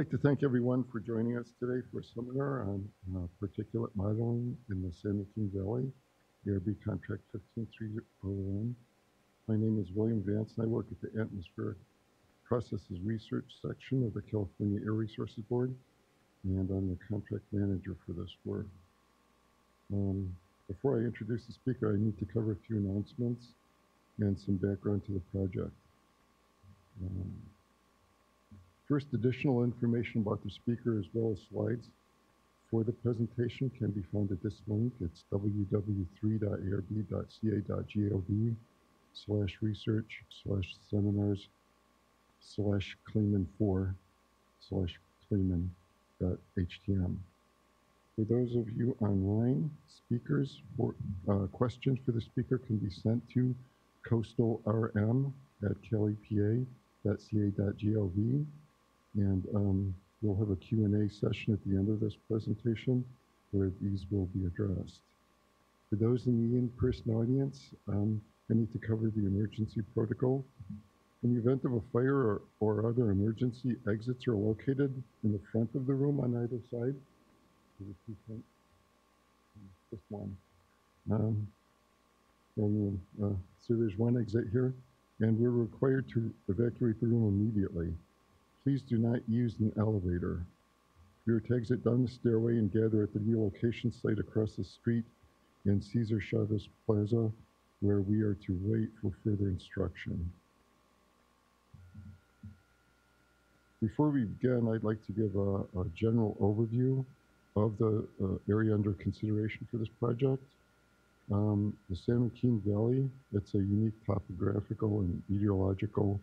like to thank everyone for joining us today for a seminar on particulate modeling in the San Joaquin Valley, ARB contract 15301. My name is William Vance, and I work at the Atmospheric Processes Research Section of the California Air Resources Board, and I'm the contract manager for this work. Before I introduce the speaker, I need to cover a few announcements and some background to the project. First, additional information about the speaker as well as slides for the presentation can be found at this link. It's www.arb.ca.gov/research/seminars/Kleeman4/Kleeman.htm. For those of you online, speakers for questions for the speaker can be sent to coastalrm@calipa.ca.gov, and we'll have a Q&A session at the end of this presentation where these will be addressed. For those in the in-person audience, I need to cover the emergency protocol. In the event of a fire or other emergency, exits are located in the front of the room on either side. Just one. So there's one exit here, and we're required to evacuate the room immediately. Please do not use an elevator. We are to exit down the stairway and gather at the relocation site across the street in Caesar Chavez Plaza, where we are to wait for further instruction. Before we begin, I'd like to give a general overview of the area under consideration for this project. The San Joaquin Valley, it's a unique topographical and meteorological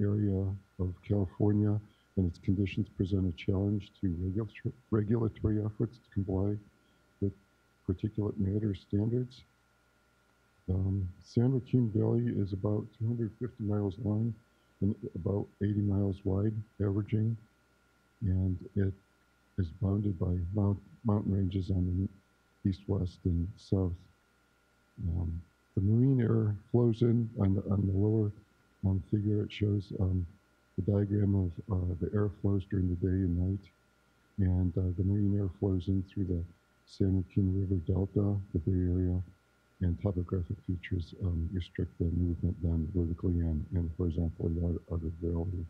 area of California, and its conditions present a challenge to regulatory efforts to comply with particulate matter standards. San Joaquin Valley is about 250 miles long and about 80 miles wide, averaging, and it is bounded by mountain ranges on the east, west, and south. The marine air flows in on the lower figure. It shows the diagram of the air flows during the day and night, and the marine air flows in through the San Joaquin River Delta, the Bay Area, and topographic features restrict the movement down vertically and horizontally out of the valley.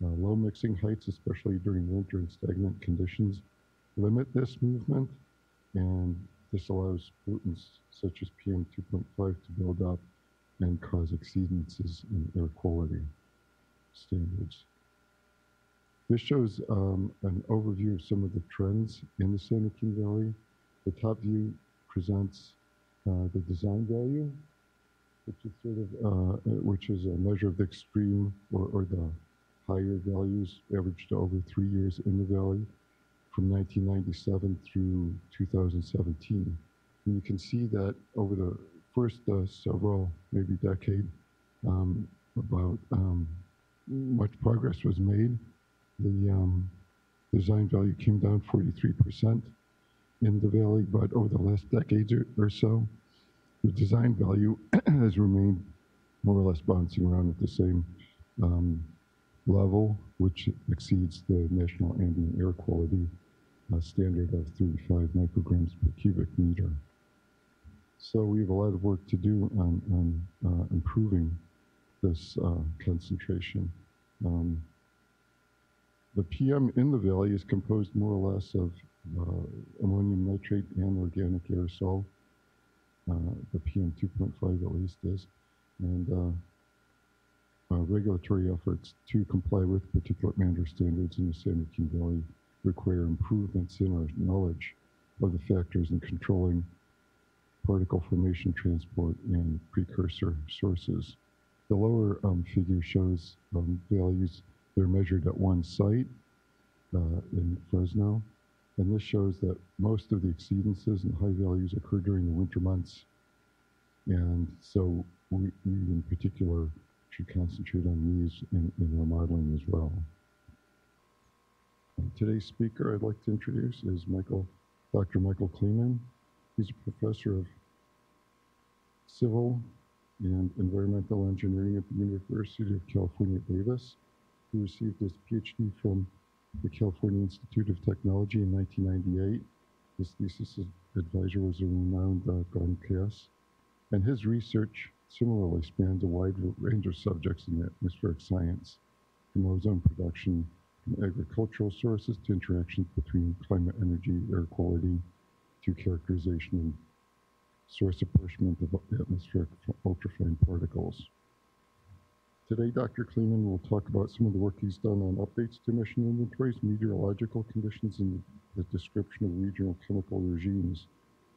Low mixing heights, especially during winter and stagnant conditions, limit this movement, and this allows pollutants such as PM2.5 to build up and cause exceedances in air quality standards. This shows an overview of some of the trends in the San Joaquin Valley. The top view presents the design value, which is a measure of the extreme or the higher values averaged over 3 years in the valley from 1997 through 2017. And you can see that over the first several, maybe decade, much progress was made. The design value came down 43% in the valley, but over the last decade or so, the design value has remained more or less bouncing around at the same level, which exceeds the National Ambient Air Quality standard of 35 micrograms per cubic meter. So we have a lot of work to do on improving this concentration. The PM in the valley is composed more or less of ammonium nitrate and organic aerosol, the PM 2.5 at least is, and regulatory efforts to comply with particulate matter standards in the San Joaquin Valley require improvements in our knowledge of the factors in controlling particle formation, transport, and precursor sources. The lower figure shows values. They're measured at one site in Fresno, and this shows that most of the exceedances and high values occur during the winter months, and so we in particular should concentrate on these in our modeling as well. Today's speaker I'd like to introduce is Dr. Michael Kleeman. He's a professor of civil and environmental engineering at the University of California, Davis. He received his PhD from the California Institute of Technology in 1998. His thesis advisor was a renowned Gordon Cass, and his research similarly spanned a wide range of subjects in atmospheric science, from ozone production from agricultural sources to interactions between climate, energy, air quality, to characterization and source apportionment of atmospheric ultrafine particles. Today, Dr. Kleeman will talk about some of the work he's done on updates to emission inventories, meteorological conditions, and the description of regional chemical regimes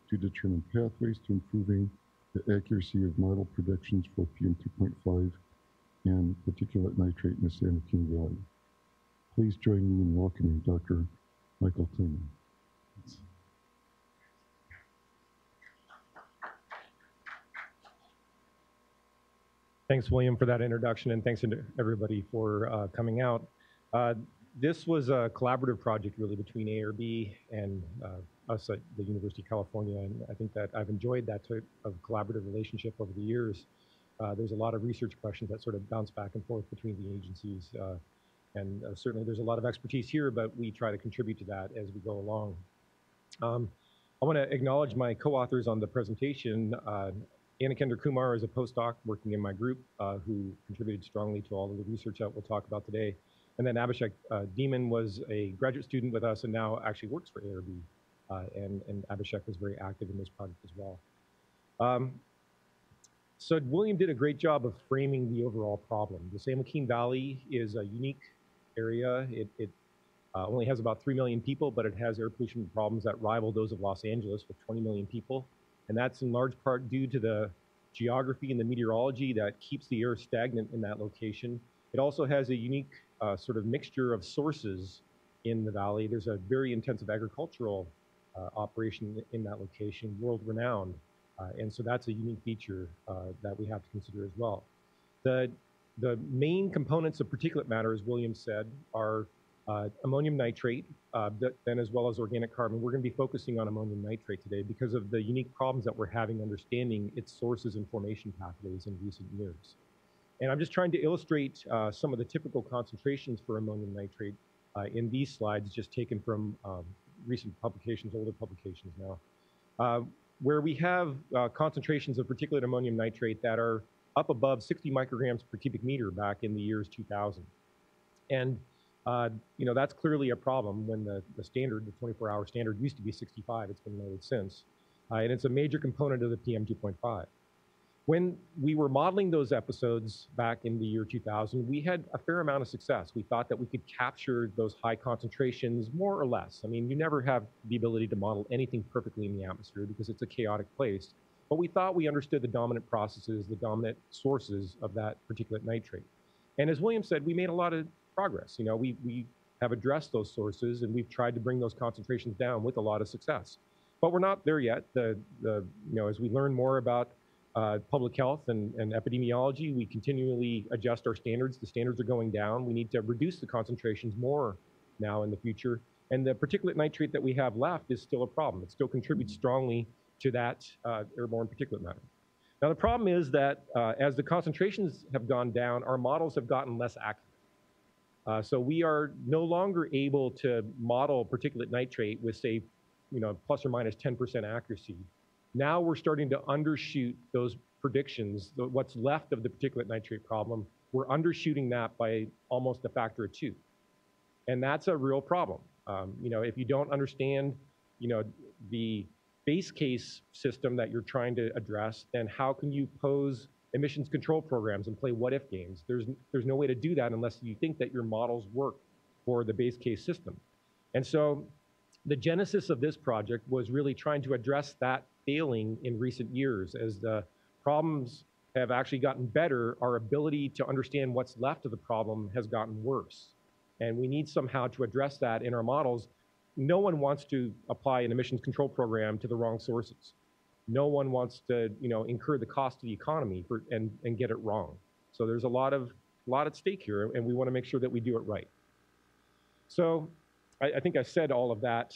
to determine pathways to improving the accuracy of model predictions for PM2.5 and particulate nitrate in the San Joaquin Valley. Please join me in welcoming Dr. Michael Kleeman. Thanks, William, for that introduction, and thanks to everybody for coming out. This was a collaborative project, really, between ARB and us at the University of California, and I think that I've enjoyed that type of collaborative relationship over the years. There's a lot of research questions that sort of bounce back and forth between the agencies, and certainly there's a lot of expertise here, but we try to contribute to that as we go along. I want to acknowledge my co-authors on the presentation. Anikendra Kumar is a postdoc working in my group who contributed strongly to all of the research that we'll talk about today. And then Abhishek Deeman was a graduate student with us and now actually works for ARB. And Abhishek was very active in this project as well. So William did a great job of framing the overall problem. The San Joaquin Valley is a unique area. It only has about 3 million people, but it has air pollution problems that rival those of Los Angeles with 20 million people. And that's in large part due to the geography and the meteorology that keeps the air stagnant in that location. It also has a unique sort of mixture of sources in the valley. There's a very intensive agricultural operation in that location, world-renowned. And so that's a unique feature that we have to consider as well. The main components of particulate matter, as William said, are ammonium nitrate, then as well as organic carbon. We're going to be focusing on ammonium nitrate today because of the unique problems that we're having understanding its sources and formation pathways in recent years. And I'm just trying to illustrate some of the typical concentrations for ammonium nitrate in these slides, just taken from recent publications, older publications now, where we have concentrations of particulate ammonium nitrate that are up above 60 micrograms per cubic meter back in the years 2000. And you know, that's clearly a problem when the standard, the 24-hour standard, used to be 65. It's been lowered since. And it's a major component of the PM2.5. When we were modeling those episodes back in the year 2000, we had a fair amount of success. We thought that we could capture those high concentrations more or less. I mean, you never have the ability to model anything perfectly in the atmosphere because it's a chaotic place. But we thought we understood the dominant processes, the dominant sources of that particulate nitrate. And as William said, we made a lot of progress. You know, we have addressed those sources and we've tried to bring those concentrations down with a lot of success. But we're not there yet. You know, as we learn more about public health and epidemiology, we continually adjust our standards. The standards are going down. We need to reduce the concentrations more now in the future. And the particulate nitrate that we have left is still a problem. It still contributes strongly to that airborne particulate matter. Now, the problem is that as the concentrations have gone down, our models have gotten less accurate. So we are no longer able to model particulate nitrate with, say, you know, plus or minus 10% accuracy. Now we're starting to undershoot those predictions, what's left of the particulate nitrate problem. We're undershooting that by almost a factor of 2. And that's a real problem. You know, if you don't understand, you know, the base case system that you're trying to address, then how can you pose emissions control programs and play what-if games? There's no way to do that unless you think that your models work for the base case system. And so the genesis of this project was really trying to address that failing in recent years. As the problems have actually gotten better, our ability to understand what's left of the problem has gotten worse. And we need somehow to address that in our models. No one wants to apply an emissions control program to the wrong sources. No one wants to, you know, incur the cost to the economy for, and get it wrong. So there's a lot at stake here, and we want to make sure that we do it right. So I think I said all of that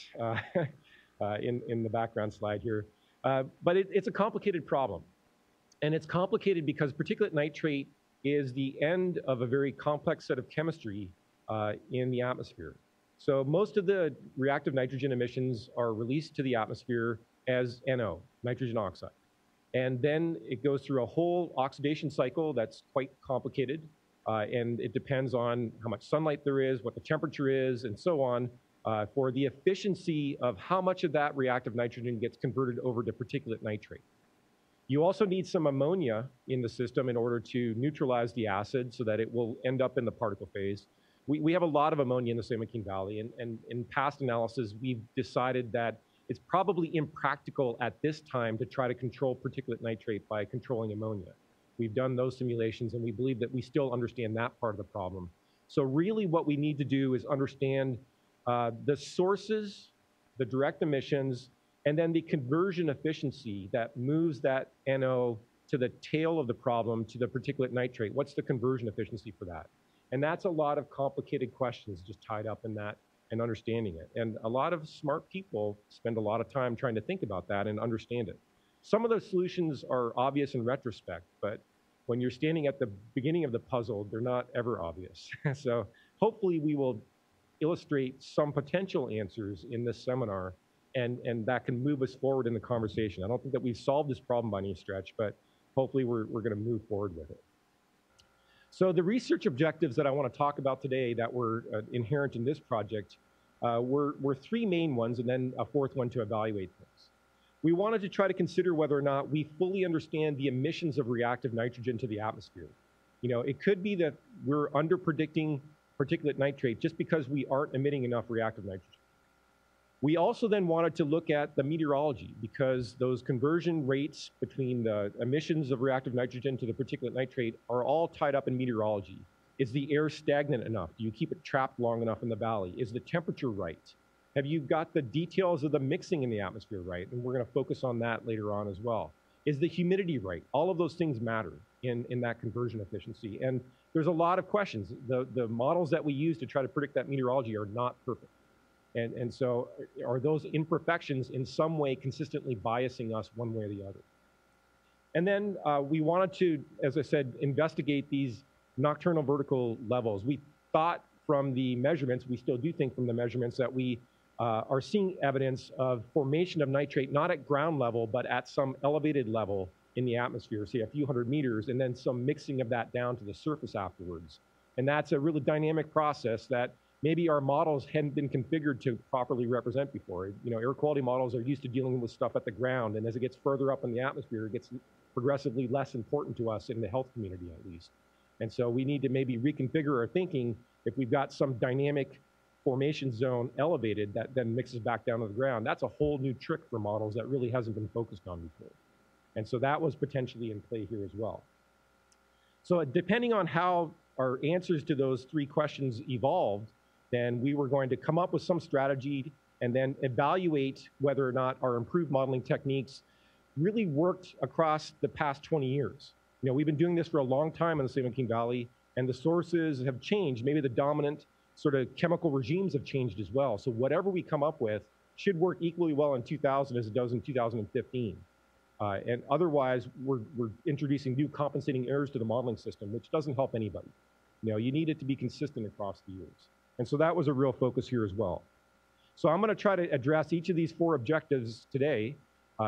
in the background slide here. But it's a complicated problem. And it's complicated because particulate nitrate is the end of a very complex set of chemistry in the atmosphere. So most of the reactive nitrogen emissions are released to the atmosphere as NO, nitrogen oxide. And then it goes through a whole oxidation cycle that's quite complicated. And it depends on how much sunlight there is, what the temperature is, and so on, for the efficiency of how much of that reactive nitrogen gets converted over to particulate nitrate. You also need some ammonia in the system in order to neutralize the acid so that it will end up in the particle phase. We have a lot of ammonia in the San Joaquin Valley, and in past analysis, we've decided that it's probably impractical at this time to try to control particulate nitrate by controlling ammonia. We've done those simulations, and we believe that we still understand that part of the problem. So really what we need to do is understand the sources, the direct emissions, and then the conversion efficiency that moves that NO to the tail of the problem, to the particulate nitrate. What's the conversion efficiency for that? And that's a lot of complicated questions just tied up in that and understanding it. And a lot of smart people spend a lot of time trying to think about that and understand it. Some of those solutions are obvious in retrospect, but when you're standing at the beginning of the puzzle, they're not ever obvious. So hopefully we will illustrate some potential answers in this seminar, and that can move us forward in the conversation. I don't think that we've solved this problem by any stretch, but hopefully we're going to move forward with it. So the research objectives that I want to talk about today that were inherent in this project were three main ones, and then a fourth one to evaluate things. We wanted to try to consider whether or not we fully understand the emissions of reactive nitrogen to the atmosphere. You know, it could be that we're under-predicting particulate nitrate just because we aren't emitting enough reactive nitrogen. We also then wanted to look at the meteorology, because those conversion rates between the emissions of reactive nitrogen to the particulate nitrate are all tied up in meteorology. Is the air stagnant enough? Do you keep it trapped long enough in the valley? Is the temperature right? Have you got the details of the mixing in the atmosphere right? And we're going to focus on that later on as well. Is the humidity right? All of those things matter in that conversion efficiency. And there's a lot of questions. The models that we use to try to predict that meteorology are not perfect. And so are those imperfections in some way consistently biasing us one way or the other? And then we wanted to, as I said, investigate these nocturnal vertical levels. We thought from the measurements, we still do think from the measurements, that we are seeing evidence of formation of nitrate, not at ground level, but at some elevated level in the atmosphere, say a few hundred meters, and then some mixing of that down to the surface afterwards. And that's a really dynamic process that maybe our models hadn't been configured to properly represent before. You know, air quality models are used to dealing with stuff at the ground, and as it gets further up in the atmosphere, it gets progressively less important to us in the health community, at least. And so we need to maybe reconfigure our thinking. If we've got some dynamic formation zone elevated that then mixes back down to the ground, that's a whole new trick for models that really hasn't been focused on before. And so that was potentially in play here as well. So depending on how our answers to those three questions evolved, then we were going to come up with some strategy and then evaluate whether or not our improved modeling techniques really worked across the past 20 years. You know, we've been doing this for a long time in the San Joaquin Valley, and the sources have changed. Maybe the dominant sort of chemical regimes have changed as well. So whatever we come up with should work equally well in 2000 as it does in 2015. And otherwise, we're introducing new compensating errors to the modeling system, which doesn't help anybody. You know, you need it to be consistent across the years. And so that was a real focus here as well. So I'm going to try to address each of these four objectives today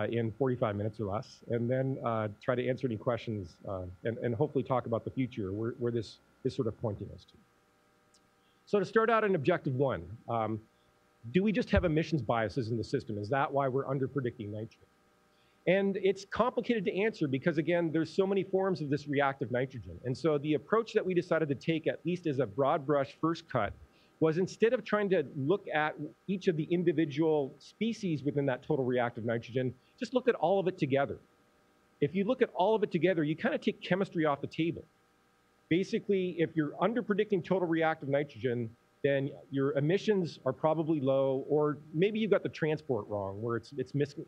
in 45 minutes or less, and then try to answer any questions and hopefully talk about the future, where this is sort of pointing us to. So to start out in objective one, do we just have emissions biases in the system? Is that why we're under-predicting nitrate? And it's complicated to answer because, again, there's so many forms of this reactive nitrogen. And so the approach that we decided to take, at least as a broad brush first cut, was instead of trying to look at each of the individual species within that total reactive nitrogen, just look at all of it together. If you look at all of it together, you kind of take chemistry off the table. Basically, if you're under-predicting total reactive nitrogen, then your emissions are probably low, or maybe you've got the transport wrong, where it's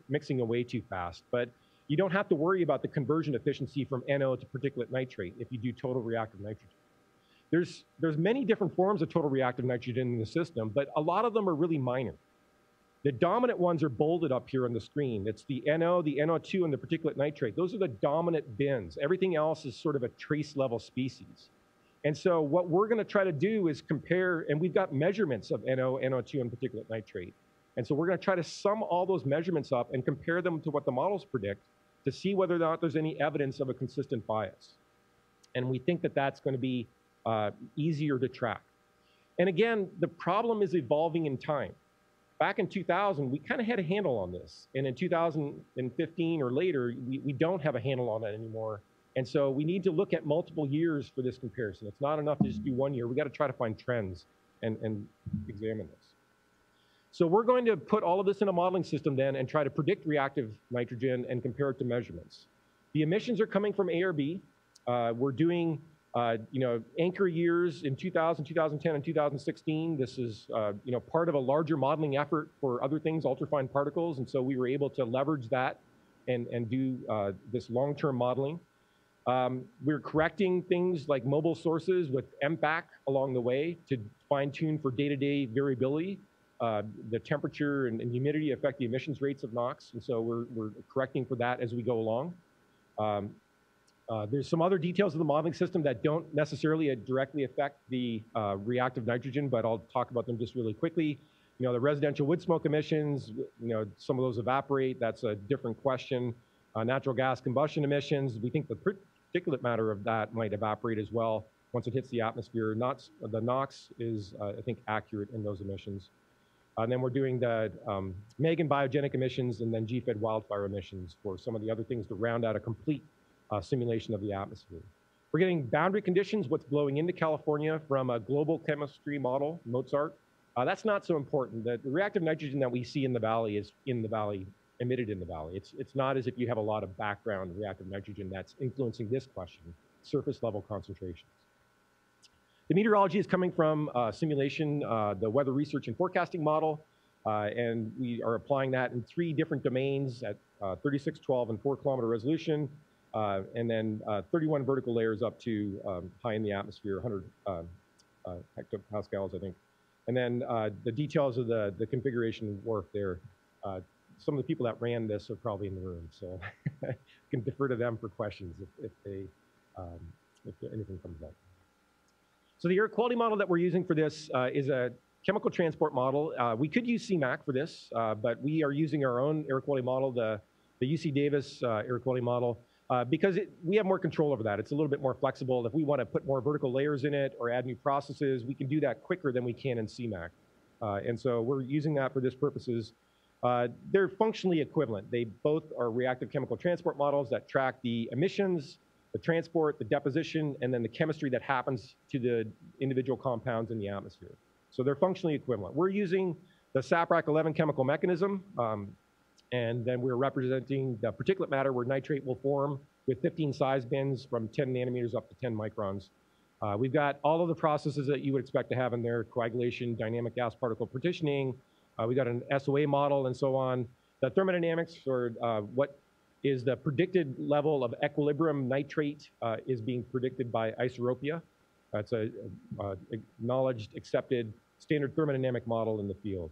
mixing away too fast. But you don't have to worry about the conversion efficiency from NO to particulate nitrate if you do total reactive nitrogen. There's many different forms of total reactive nitrogen in the system, but a lot of them are really minor. The dominant ones are bolded up here on the screen. It's the NO, the NO2, and the particulate nitrate. Those are the dominant bins. Everything else is sort of a trace level species. And so what we're going to try to do is compare, and we've got measurements of NO, NO2, and particulate nitrate. And so we're going to try to sum all those measurements up and compare them to what the models predict to see whether or not there's any evidence of a consistent bias. And we think that that's going to be easier to track. And again, the problem is evolving in time. Back in 2000, we kind of had a handle on this. And in 2015 or later, we don't have a handle on that anymore. And so we need to look at multiple years for this comparison. It's not enough to just do 1 year. We've got to try to find trends and examine this. So we're going to put all of this in a modeling system then and try to predict reactive nitrogen and compare it to measurements. The emissions are coming from ARB. We're doing anchor years in 2000, 2010, and 2016. This is part of a larger modeling effort for other things, ultrafine particles. And so we were able to leverage that and do this long-term modeling. We're correcting things like mobile sources with MBAC along the way to fine-tune for day-to-day variability. The temperature and humidity affect the emissions rates of NOx, and so we're correcting for that as we go along. There's some other details of the modeling system that don't necessarily directly affect the reactive nitrogen, but I'll talk about them just really quickly. You know, the residential wood smoke emissions, some of those evaporate. That's a different question. Natural gas combustion emissions, we think the particulate matter of that might evaporate as well once it hits the atmosphere. The NOx is, I think, accurate in those emissions. And then we're doing the MEGAN biogenic emissions and then GFED wildfire emissions for some of the other things to round out a complete simulation of the atmosphere. We're getting boundary conditions, what's blowing into California from a global chemistry model, Mozart. That's not so important. The reactive nitrogen that we see in the valley is in the valley, emitted in the valley. It's not as if you have a lot of background reactive nitrogen that's influencing this question, surface level concentrations. The meteorology is coming from simulation, the Weather Research and Forecasting model, and we are applying that in 3 different domains at 36, 12, and 4-kilometer resolution, and then 31 vertical layers up to high in the atmosphere, 100 hectopascals, I think. And then the details of the configuration work there. Some of the people that ran this are probably in the room, so I can defer to them for questions if anything comes up. So the air quality model that we're using for this is a chemical transport model. We could use CMAQ for this, but we are using our own air quality model, the UC Davis air quality model, because we have more control over that. It's a little bit more flexible. If we want to put more vertical layers in it or add new processes, we can do that quicker than we can in CMAQ. And so we're using that for this purposes. They're functionally equivalent. They both are reactive chemical transport models that track the emissions, the transport, the deposition, and then the chemistry that happens to the individual compounds in the atmosphere. So they're functionally equivalent. We're using the SAPRAC-11 chemical mechanism, and then we're representing the particulate matter where nitrate will form with 15 size bins from 10 nanometers up to 10 microns. We've got all of the processes that you would expect to have in there, coagulation, dynamic gas particle partitioning. We've got an SOA model and so on. The thermodynamics, or what is the predicted level of equilibrium nitrate is being predicted by Isoropia. That's a acknowledged, accepted, standard thermodynamic model in the field.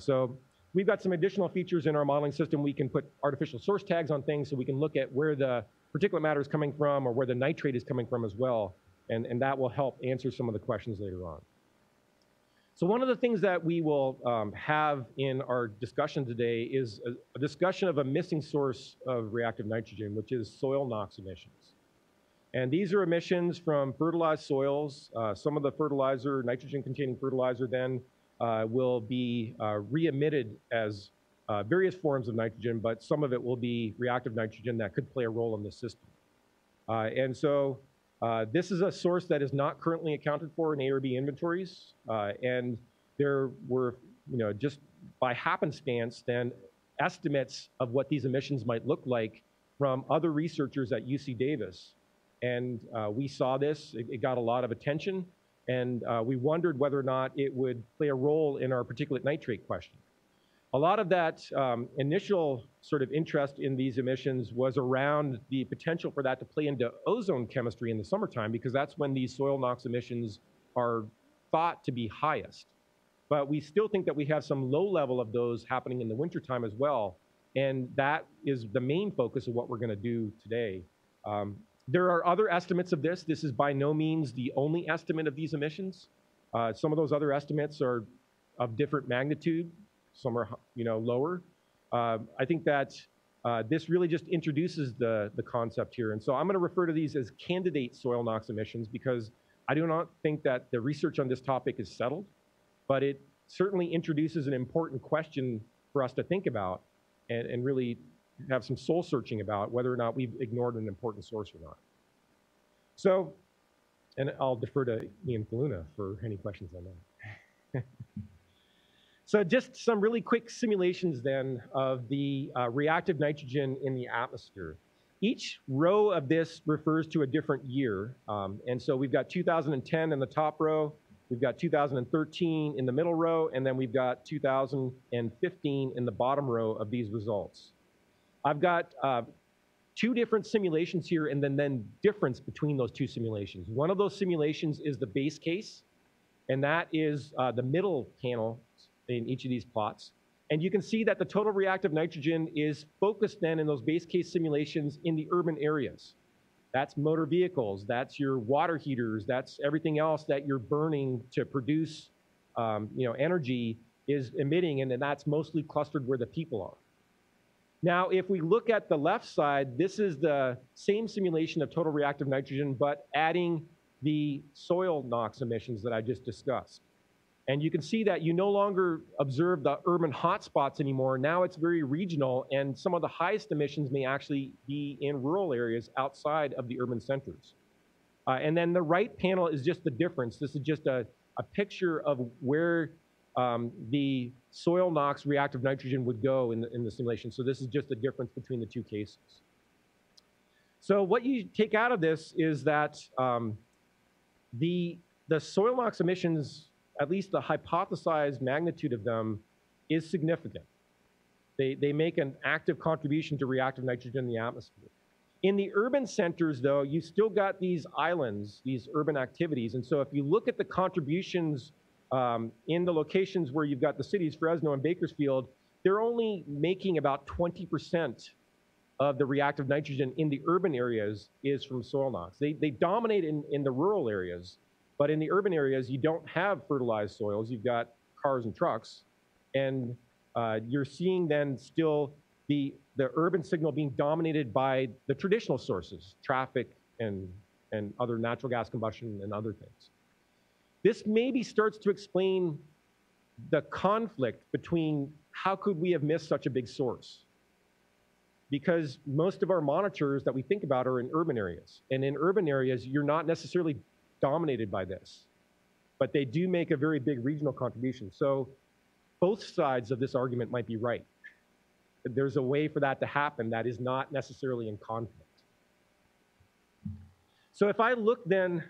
So we've got some additional features in our modeling system. We can put artificial source tags on things so we can look at where the particulate matter is coming from or where the nitrate is coming from as well, and that will help answer some of the questions later on. So one of the things that we will have in our discussion today is a discussion of a missing source of reactive nitrogen, which is soil NOx emissions. And these are emissions from fertilized soils. Some of the fertilizer, nitrogen-containing fertilizer then will be re-emitted as various forms of nitrogen, but some of it will be reactive nitrogen that could play a role in the system. And so this is a source that is not currently accounted for in ARB inventories, and there were, just by happenstance, then estimates of what these emissions might look like from other researchers at UC Davis. And we saw this, it got a lot of attention, and we wondered whether or not it would play a role in our particulate nitrate question. A lot of that initial sort of interest in these emissions was around the potential for that to play into ozone chemistry in the summertime, because that's when these soil NOx emissions are thought to be highest. But we still think that we have some low level of those happening in the wintertime as well, and that is the main focus of what we're going to do today. There are other estimates of this. This is by no means the only estimate of these emissions. Some of those other estimates are of different magnitude. Some are, lower. I think that this really just introduces the concept here. And so I'm going to refer to these as candidate soil NOx emissions because I do not think that the research on this topic is settled, but it certainly introduces an important question for us to think about and really have some soul searching about whether or not we've ignored an important source or not. So, and I'll defer to Ian Kaluna for any questions on that. So just some really quick simulations then of the reactive nitrogen in the atmosphere. Each row of this refers to a different year. And so we've got 2010 in the top row, we've got 2013 in the middle row, and then we've got 2015 in the bottom row of these results. I've got two different simulations here and then difference between those two simulations. One of those simulations is the base case, and that is the middle panel in each of these plots. And you can see that the total reactive nitrogen is focused then in those base case simulations in the urban areas. That's motor vehicles, that's your water heaters, that's everything else that you're burning to produce energy is emitting, and then that's mostly clustered where the people are. Now, if we look at the left side, this is the same simulation of total reactive nitrogen, but adding the soil NOx emissions that I just discussed. And you can see that you no longer observe the urban hotspots anymore. Now it's very regional, and some of the highest emissions may actually be in rural areas outside of the urban centers. And then the right panel is just the difference. This is just a picture of where the soil NOx reactive nitrogen would go in the simulation. So this is just the difference between the two cases. So what you take out of this is that the soil NOx emissions, at least the hypothesized magnitude of them, is significant. They make an active contribution to reactive nitrogen in the atmosphere. In the urban centers, though, you still got these islands, these urban activities. And so if you look at the contributions in the locations where you've got the cities, Fresno and Bakersfield, they're only making about 20% of the reactive nitrogen in the urban areas is from soil NOx. They dominate in the rural areas. But in the urban areas, you don't have fertilized soils. You've got cars and trucks. And you're seeing then still the urban signal being dominated by the traditional sources, traffic and other natural gas combustion and other things. This maybe starts to explain the conflict between how could we have missed such a big source? Because most of our monitors that we think about are in urban areas. And in urban areas, you're not necessarily dominated by this, but they do make a very big regional contribution. So both sides of this argument might be right. There's a way for that to happen that is not necessarily in conflict. So if I look then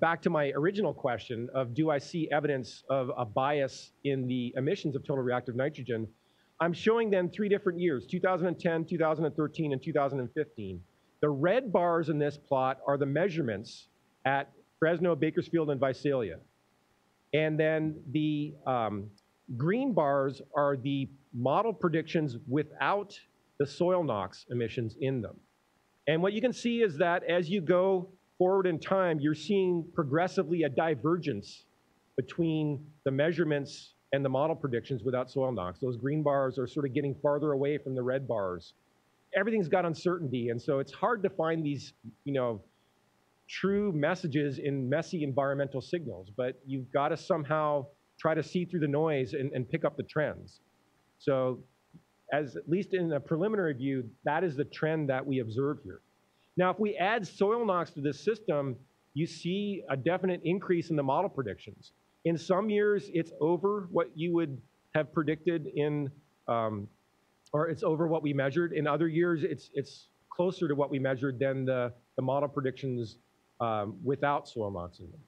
back to my original question of do I see evidence of a bias in the emissions of total reactive nitrogen, I'm showing then three different years, 2010, 2013, and 2015. The red bars in this plot are the measurements at Fresno, Bakersfield, and Visalia. And then the green bars are the model predictions without the soil NOx emissions in them. And what you can see is that as you go forward in time, you're seeing progressively a divergence between the measurements and the model predictions without soil NOx. Those green bars are sort of getting farther away from the red bars. Everything's got uncertainty, and so it's hard to find these, true messages in messy environmental signals, but you've got to somehow try to see through the noise and pick up the trends. So as at least in a preliminary view, that is the trend that we observe here. Now, if we add soil NOx to this system, you see a definite increase in the model predictions. In some years, it's over what you would have predicted in, or it's over what we measured. In other years, it's closer to what we measured than the model predictions without soil NOx in them.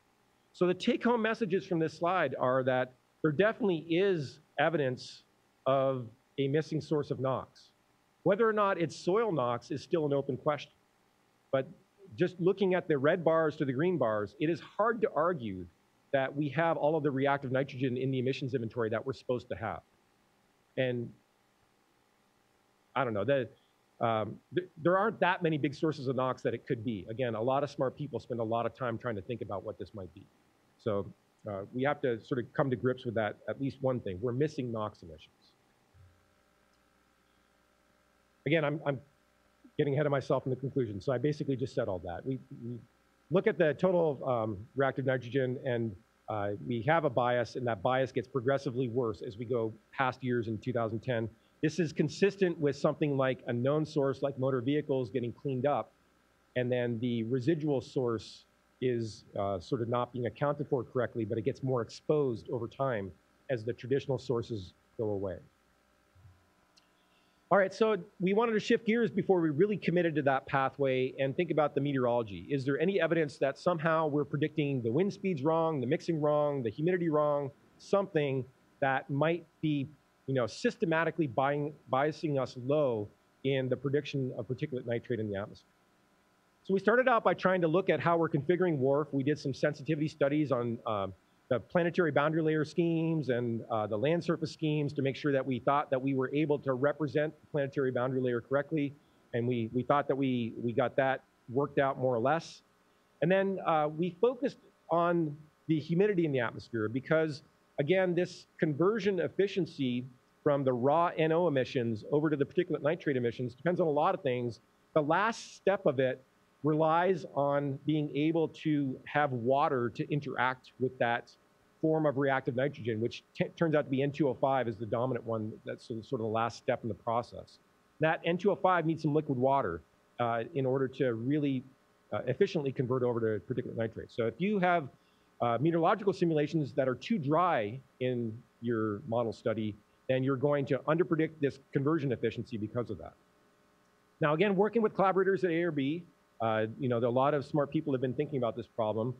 So the take-home messages from this slide are that there definitely is evidence of a missing source of NOx. Whether or not it's soil NOx is still an open question. But just looking at the red bars to the green bars, it is hard to argue that we have all of the reactive nitrogen in the emissions inventory that we're supposed to have. And I don't know, There aren't that many big sources of NOx that it could be. Again, a lot of smart people spend a lot of time trying to think about what this might be. So we have to sort of come to grips with that, at least one thing. We're missing NOx emissions. Again, I'm getting ahead of myself in the conclusion, so I basically just said all that. We look at the total reactive nitrogen, and we have a bias, and that bias gets progressively worse as we go past years in 2010. This is consistent with something like a known source like motor vehicles getting cleaned up, and then the residual source is sort of not being accounted for correctly, but it gets more exposed over time as the traditional sources go away. All right, so we wanted to shift gears before we really committed to that pathway and think about the meteorology. Is there any evidence that somehow we're predicting the wind speeds wrong, the mixing wrong, the humidity wrong, something that might be, you know, systematically biasing us low in the prediction of particulate nitrate in the atmosphere? So we started out by trying to look at how we're configuring WRF. We did some sensitivity studies on the planetary boundary layer schemes and the land surface schemes to make sure that we thought that we were able to represent the planetary boundary layer correctly. And we thought that we got that worked out more or less. And then we focused on the humidity in the atmosphere because, again, this conversion efficiency from the raw NO emissions over to the particulate nitrate emissions depends on a lot of things. The last step of it relies on being able to have water to interact with that form of reactive nitrogen, which turns out to be N2O5 is the dominant one. That's sort of the last step in the process. That N2O5 needs some liquid water in order to really efficiently convert over to particulate nitrate. So if you have meteorological simulations that are too dry in your model study, then you're going to underpredict this conversion efficiency because of that. Now, again, working with collaborators at ARB, you know, a lot of smart people have been thinking about this problem.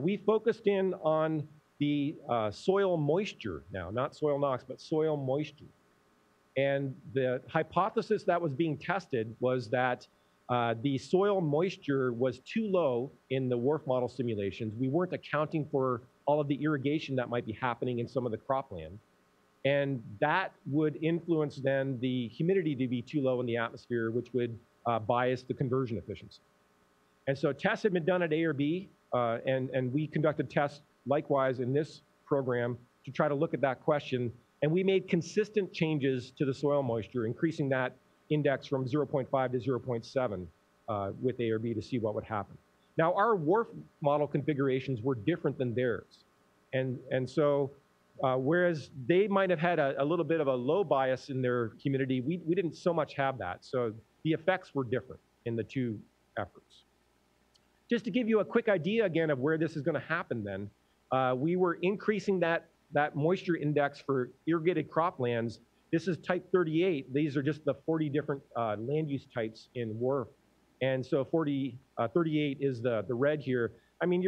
We focused in on the soil moisture now, not soil NOx, but soil moisture. And the hypothesis that was being tested was that the soil moisture was too low in the WRF model simulations. We weren't accounting for all of the irrigation that might be happening in some of the cropland. And that would influence then the humidity to be too low in the atmosphere, which would bias the conversion efficiency. And so tests had been done at ARB, and we conducted tests likewise in this program to try to look at that question. And we made consistent changes to the soil moisture, increasing that index from 0.5 to 0.7 with ARB to see what would happen. Now, our WRF model configurations were different than theirs. And so whereas they might have had a little bit of a low bias in their humidity, we didn't so much have that. So the effects were different in the two efforts. Just to give you a quick idea again of where this is going to happen then, we were increasing that moisture index for irrigated croplands. This is type 38. These are just the 40 different land use types in WRF. And so 38 is the red here. I mean,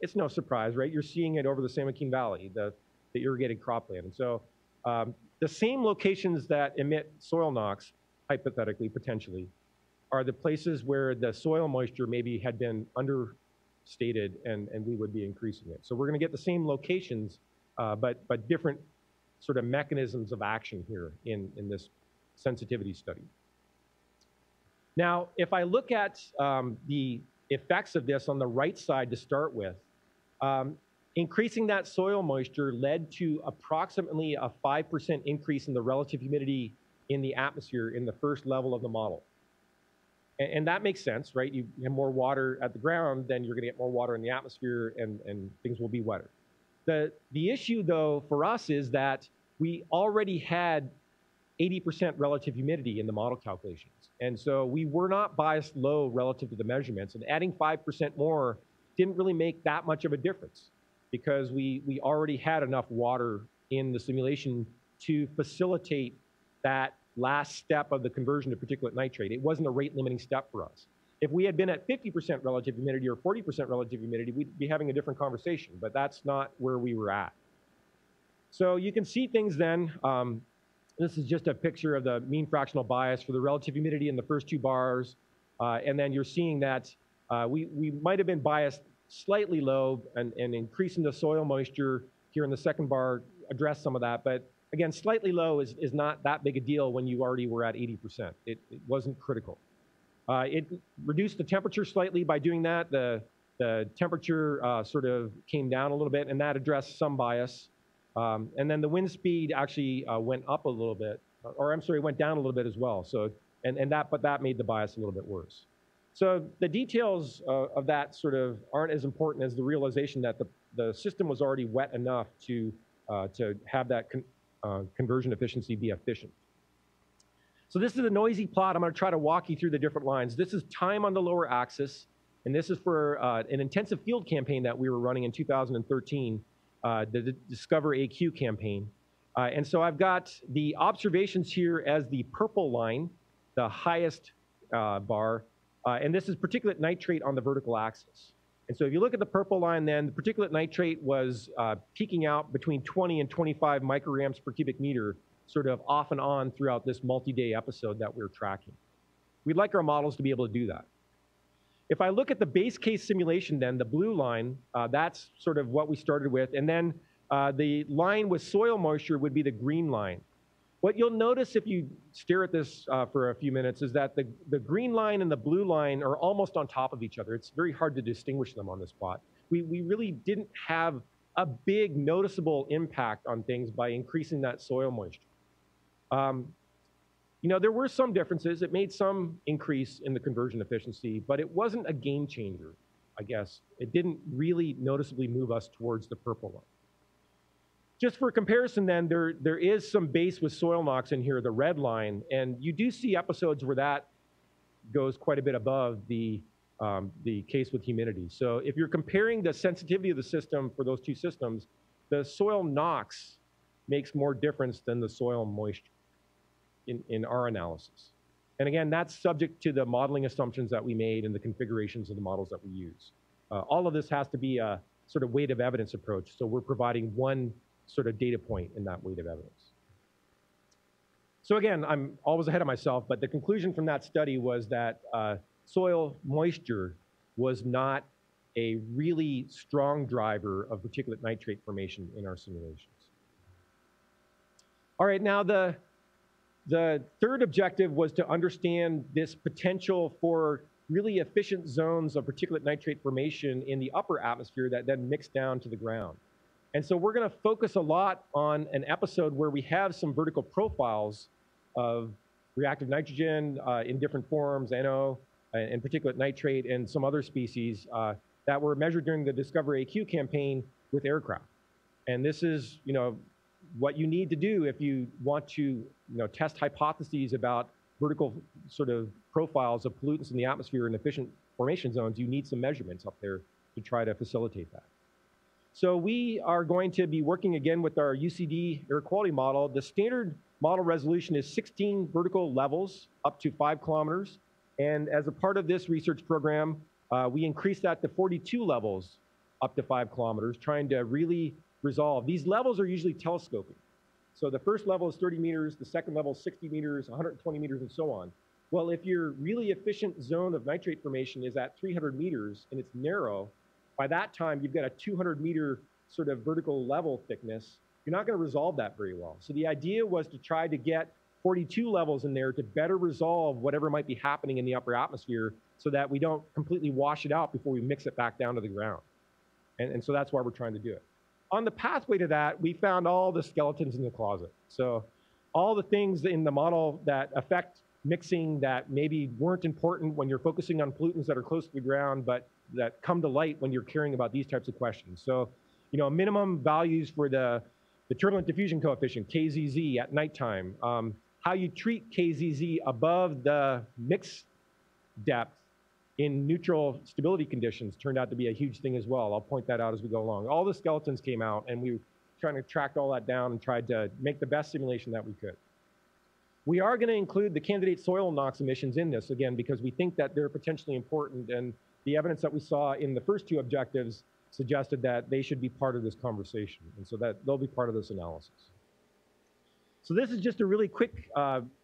it's no surprise, right? You're seeing it over the San Joaquin Valley, the irrigated cropland. And so the same locations that emit soil NOx, hypothetically, potentially, are the places where the soil moisture maybe had been understated and we would be increasing it. So we're going to get the same locations, but different sort of mechanisms of action here in this sensitivity study. Now, if I look at the effects of this on the right side to start with, increasing that soil moisture led to approximately a 5% increase in the relative humidity in the atmosphere in the first level of the model. And that makes sense, right? You have more water at the ground, then you're going to get more water in the atmosphere and things will be wetter. The issue, though, for us is that we already had 80% relative humidity in the model calculations. And so we were not biased low relative to the measurements. And adding 5% more didn't really make that much of a difference because we already had enough water in the simulation to facilitate that last step of the conversion to particulate nitrate. It wasn't a rate limiting step for us. If we had been at 50% relative humidity or 40% relative humidity, we'd be having a different conversation, but that's not where we were at. So you can see things then. This is just a picture of the mean fractional bias for the relative humidity in the first two bars. And then you're seeing that we might have been biased slightly low and increasing the soil moisture here in the second bar addressed some of that, but Again, slightly low is not that big a deal when you already were at 80%. It wasn't critical. It reduced the temperature slightly by doing that. The temperature sort of came down a little bit, and that addressed some bias. And then the wind speed actually went up a little bit, or I'm sorry, went down a little bit as well. So, but that made the bias a little bit worse. So the details of that sort of aren't as important as the realization that the system was already wet enough to have that conversion efficiency be efficient. So this is a noisy plot. I'm going to try to walk you through the different lines. This is time on the lower axis, and this is for an intensive field campaign that we were running in 2013, the Discover AQ campaign. And so I've got the observations here as the purple line, the highest bar. And this is particulate nitrate on the vertical axis. And so if you look at the purple line then, the particulate nitrate was peaking out between 20 and 25 micrograms per cubic meter, sort of off and on throughout this multi-day episode that we're tracking. We'd like our models to be able to do that. If I look at the base case simulation then, the blue line, that's sort of what we started with. And then the line with soil moisture would be the green line. What you'll notice if you stare at this for a few minutes is that the green line and the blue line are almost on top of each other. It's very hard to distinguish them on this plot. We really didn't have a big noticeable impact on things by increasing that soil moisture. You know, there were some differences. It made some increase in the conversion efficiency, but it wasn't a game changer, I guess. It didn't really noticeably move us towards the purple line. Just for comparison then, there is some base with soil NOx in here, the red line, and you do see episodes where that goes quite a bit above the case with humidity. So if you're comparing the sensitivity of the system for those two systems, the soil NOx makes more difference than the soil moisture in our analysis. And again, that's subject to the modeling assumptions that we made and the configurations of the models that we use. All of this has to be a sort of weight of evidence approach, so we're providing one sort of data point in that weight of evidence. So again, I'm always ahead of myself, but the conclusion from that study was that soil moisture was not a really strong driver of particulate nitrate formation in our simulations. All right, now the third objective was to understand this potential for really efficient zones of particulate nitrate formation in the upper atmosphere that then mix down to the ground. And so we're going to focus a lot on an episode where we have some vertical profiles of reactive nitrogen in different forms, NO, and particulate nitrate, and some other species that were measured during the Discover AQ campaign with aircraft. And this is, you know, what you need to do if you want to, you know, test hypotheses about vertical sort of profiles of pollutants in the atmosphere in efficient formation zones. You need some measurements up there to try to facilitate that. So we are going to be working again with our UCD air quality model. The standard model resolution is 16 vertical levels up to 5 kilometers. And as a part of this research program, we increased that to 42 levels up to 5 kilometers, trying to really resolve. These levels are usually telescoping. So the first level is 30 meters, the second level is 60 meters, 120 meters, and so on. Well, if your really efficient zone of nitrate formation is at 300 meters and it's narrow, by that time, you've got a 200-meter sort of vertical level thickness. You're not going to resolve that very well. So the idea was to try to get 42 levels in there to better resolve whatever might be happening in the upper atmosphere so that we don't completely wash it out before we mix it back down to the ground. And so that's why we're trying to do it. On the pathway to that, we found all the skeletons in the closet. So all the things in the model that affect mixing that maybe weren't important when you're focusing on pollutants that are close to the ground, but that come to light when you're caring about these types of questions. So, you know, minimum values for the turbulent diffusion coefficient, KZZ, at nighttime, how you treat KZZ above the mix depth in neutral stability conditions turned out to be a huge thing as well. I'll point that out as we go along. All the skeletons came out, and we were trying to track all that down and tried to make the best simulation that we could. We are going to include the candidate soil NOx emissions in this, again, because we think that they're potentially important, and the evidence that we saw in the first two objectives suggested that they should be part of this conversation, and so that they'll be part of this analysis. So this is just a really quick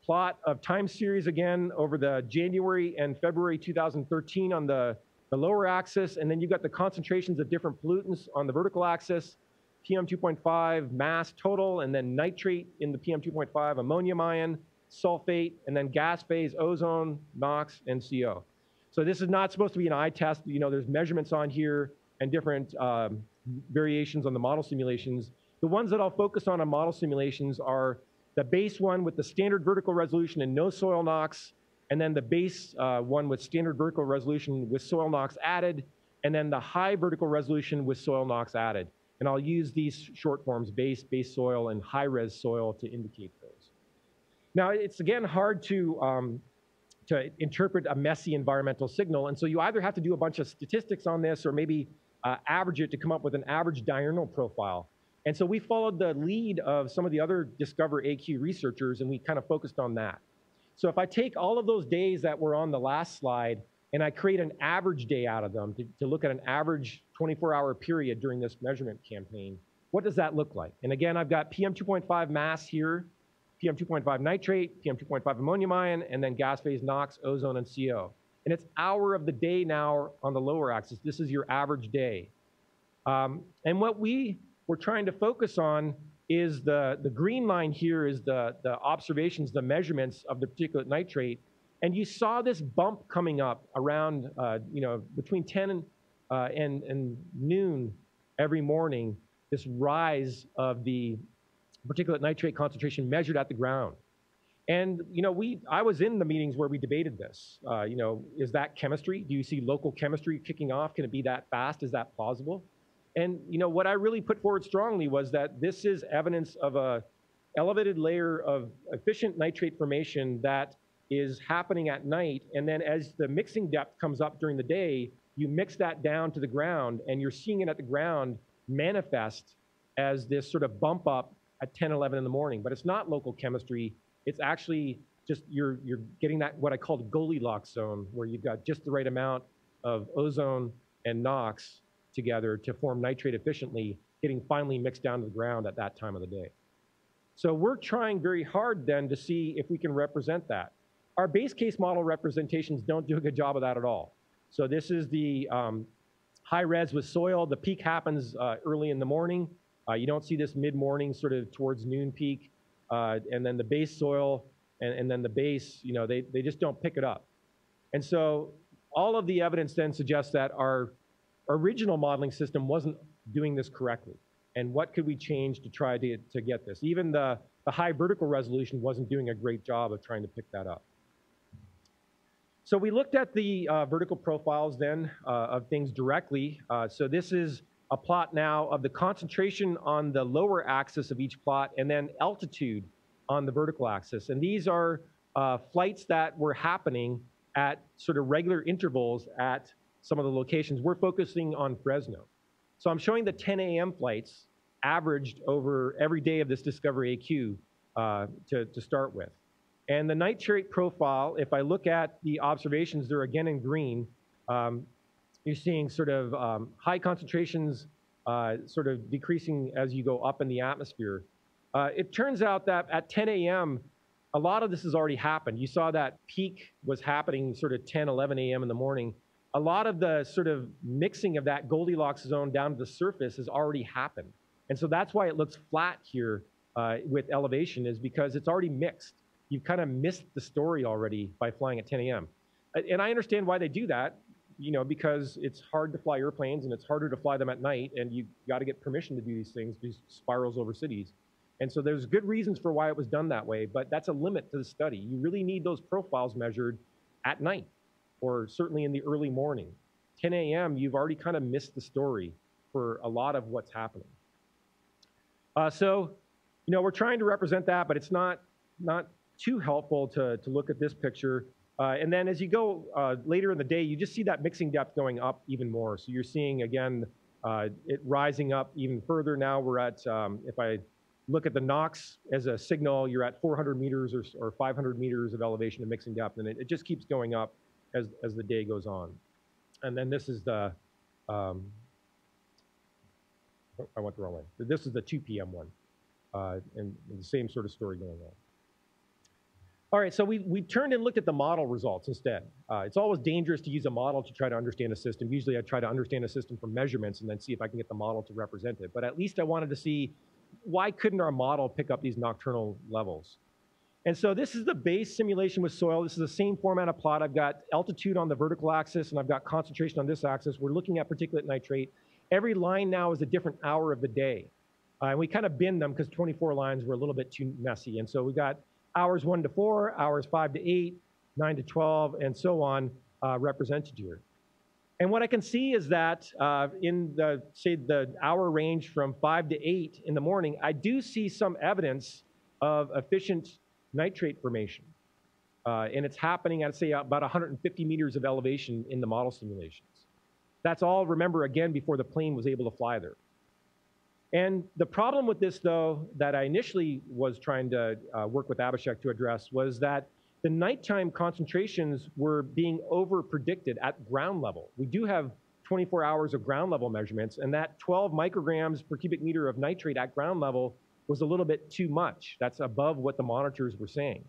plot of time series again over the January and February 2013 on the lower axis, and then you've got the concentrations of different pollutants on the vertical axis. PM2.5 mass total, and then nitrate in the PM2.5 ammonium ion, sulfate, and then gas phase ozone, NOx, and CO. So this is not supposed to be an eye test. You know, there's measurements on here and different variations on the model simulations. The ones that I'll focus on model simulations are the base one with the standard vertical resolution and no soil NOx, and then the base one with standard vertical resolution with soil NOx added, and then the high vertical resolution with soil NOx added. And I'll use these short forms, base soil, and high-res soil to indicate those. Now, it's again hard to interpret a messy environmental signal, and so you either have to do a bunch of statistics on this or maybe average it to come up with an average diurnal profile. And so we followed the lead of some of the other Discover AQ researchers, and we kind of focused on that. So if I take all of those days that were on the last slide, and I create an average day out of them to look at an average 24-hour period during this measurement campaign, what does that look like? And again, I've got PM2.5 mass here, PM2.5 nitrate, PM2.5 ammonium ion, and then gas phase NOx, ozone, and CO. And it's hour of the day now on the lower axis. This is your average day. And what we were trying to focus on is the green line here is the observations, the measurements of the particulate nitrate. And you saw this bump coming up around, you know, between 10 and noon every morning, this rise of the particulate nitrate concentration measured at the ground. And, you know, I was in the meetings where we debated this. You know, is that chemistry? Do you see local chemistry kicking off? Can it be that fast? Is that plausible? And, you know, what I really put forward strongly was that this is evidence of an elevated layer of efficient nitrate formation that is happening at night, and then as the mixing depth comes up during the day, you mix that down to the ground, and you're seeing it at the ground manifest as this sort of bump up at 10, 11 in the morning. But it's not local chemistry. It's actually just you're getting that what I call the Goldilocks zone, where you've got just the right amount of ozone and NOx together to form nitrate efficiently, getting finally mixed down to the ground at that time of the day. So we're trying very hard then to see if we can represent that. Our base case model representations don't do a good job of that at all. So this is the high res with soil. The peak happens early in the morning. You don't see this mid-morning sort of towards noon peak. And then the base soil and then the base, you know, they just don't pick it up. And so all of the evidence then suggests that our original modeling system wasn't doing this correctly. And what could we change to try to get this? Even the high vertical resolution wasn't doing a great job of trying to pick that up. So we looked at the vertical profiles then of things directly. So this is a plot now of the concentration on the lower axis of each plot and then altitude on the vertical axis. And these are flights that were happening at sort of regular intervals at some of the locations. We're focusing on Fresno. So I'm showing the 10 a.m. flights averaged over every day of this Discover AQ to start with. And the nitrate profile, if I look at the observations, they're again in green. You're seeing sort of high concentrations sort of decreasing as you go up in the atmosphere. It turns out that at 10 a.m., a lot of this has already happened. You saw that peak was happening sort of 10, 11 a.m. in the morning. A lot of the sort of mixing of that Goldilocks zone down to the surface has already happened. And so that's why it looks flat here with elevation, is because it's already mixed. You've kind of missed the story already by flying at 10 a.m. And I understand why they do that, you know, because it's hard to fly airplanes and it's harder to fly them at night, and you got to get permission to do these things, these spirals over cities. And so there's good reasons for why it was done that way, but that's a limit to the study. You really need those profiles measured at night or certainly in the early morning. 10 a.m., you've already kind of missed the story for a lot of what's happening. So, you know, we're trying to represent that, but it's not too helpful to look at this picture. And then as you go later in the day, you just see that mixing depth going up even more. So you're seeing, again, it rising up even further. Now we're at, if I look at the NOx as a signal, you're at 400 meters or 500 meters of elevation of mixing depth. And it just keeps going up as the day goes on. And then this is the, I went the wrong way. This is the 2 p.m. one. And the same sort of story going on. All right, so we turned and looked at the model results instead. It's always dangerous to use a model to try to understand a system. Usually I try to understand a system from measurements and then see if I can get the model to represent it. But at least I wanted to see, why couldn't our model pick up these nocturnal levels? And so this is the base simulation with soil. This is the same format of plot. I've got altitude on the vertical axis and I've got concentration on this axis. We're looking at particulate nitrate. Every line now is a different hour of the day. And we kind of bin them because 24 lines were a little bit too messy. And so we got hours 1 to 4, hours 5 to 8, 9 to 12, and so on represented here. And what I can see is that in the, say, the hour range from 5 to 8 in the morning, I do see some evidence of efficient nitrate formation. And it's happening, I'd say, about 150 meters of elevation in the model simulations. That's all, remember, again, before the plane was able to fly there. And the problem with this, though, that I initially was trying to work with Abhishek to address was that the nighttime concentrations were being over-predicted at ground level. We do have 24 hours of ground level measurements, and that 12 micrograms per cubic meter of nitrate at ground level was a little bit too much. That's above what the monitors were saying.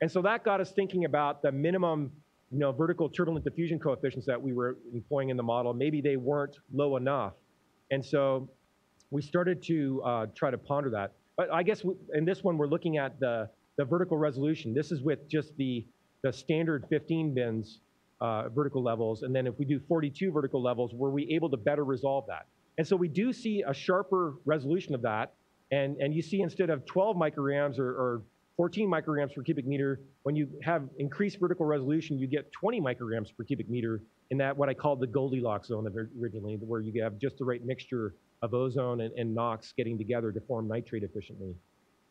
And so that got us thinking about the minimum, you know, vertical turbulent diffusion coefficients that we were employing in the model. Maybe they weren't low enough. And so we started to try to ponder that. But I guess in this one, we're looking at the vertical resolution. This is with just the standard 15 bins vertical levels. And then if we do 42 vertical levels, were we able to better resolve that? And so we do see a sharper resolution of that. And you see instead of 12 micrograms or 14 micrograms per cubic meter, when you have increased vertical resolution, you get 20 micrograms per cubic meter in that what I called the Goldilocks zone originally, where you have just the right mixture of ozone and NOx getting together to form nitrate efficiently.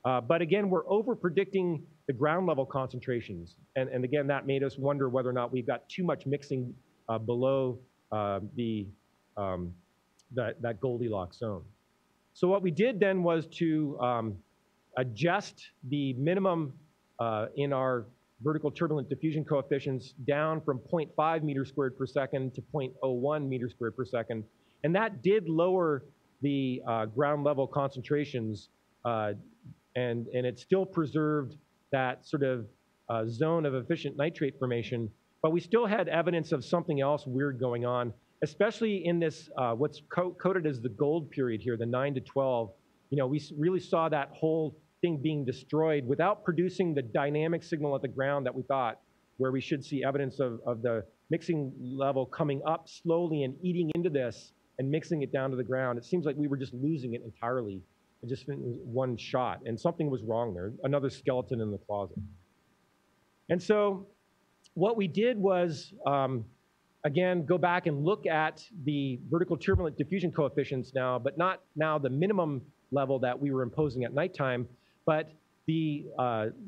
But again, we're over-predicting the ground level concentrations. And again, that made us wonder whether or not we've got too much mixing below that Goldilocks zone. So what we did then was to adjust the minimum in our vertical turbulent diffusion coefficients down from 0.5 meters squared per second to 0.01 meters squared per second. And that did lower the ground level concentrations and it still preserved that sort of zone of efficient nitrate formation, but we still had evidence of something else weird going on, especially in this, what's coded as the gold period here, the 9 to 12. You know, we really saw that whole thing being destroyed without producing the dynamic signal at the ground that we thought, where we should see evidence of the mixing level coming up slowly and eating into this and mixing it down to the ground. It seems like we were just losing it entirely, just one shot, and something was wrong there, another skeleton in the closet. And so what we did was, again, go back and look at the vertical turbulent diffusion coefficients now, but not now the minimum level that we were imposing at nighttime, but the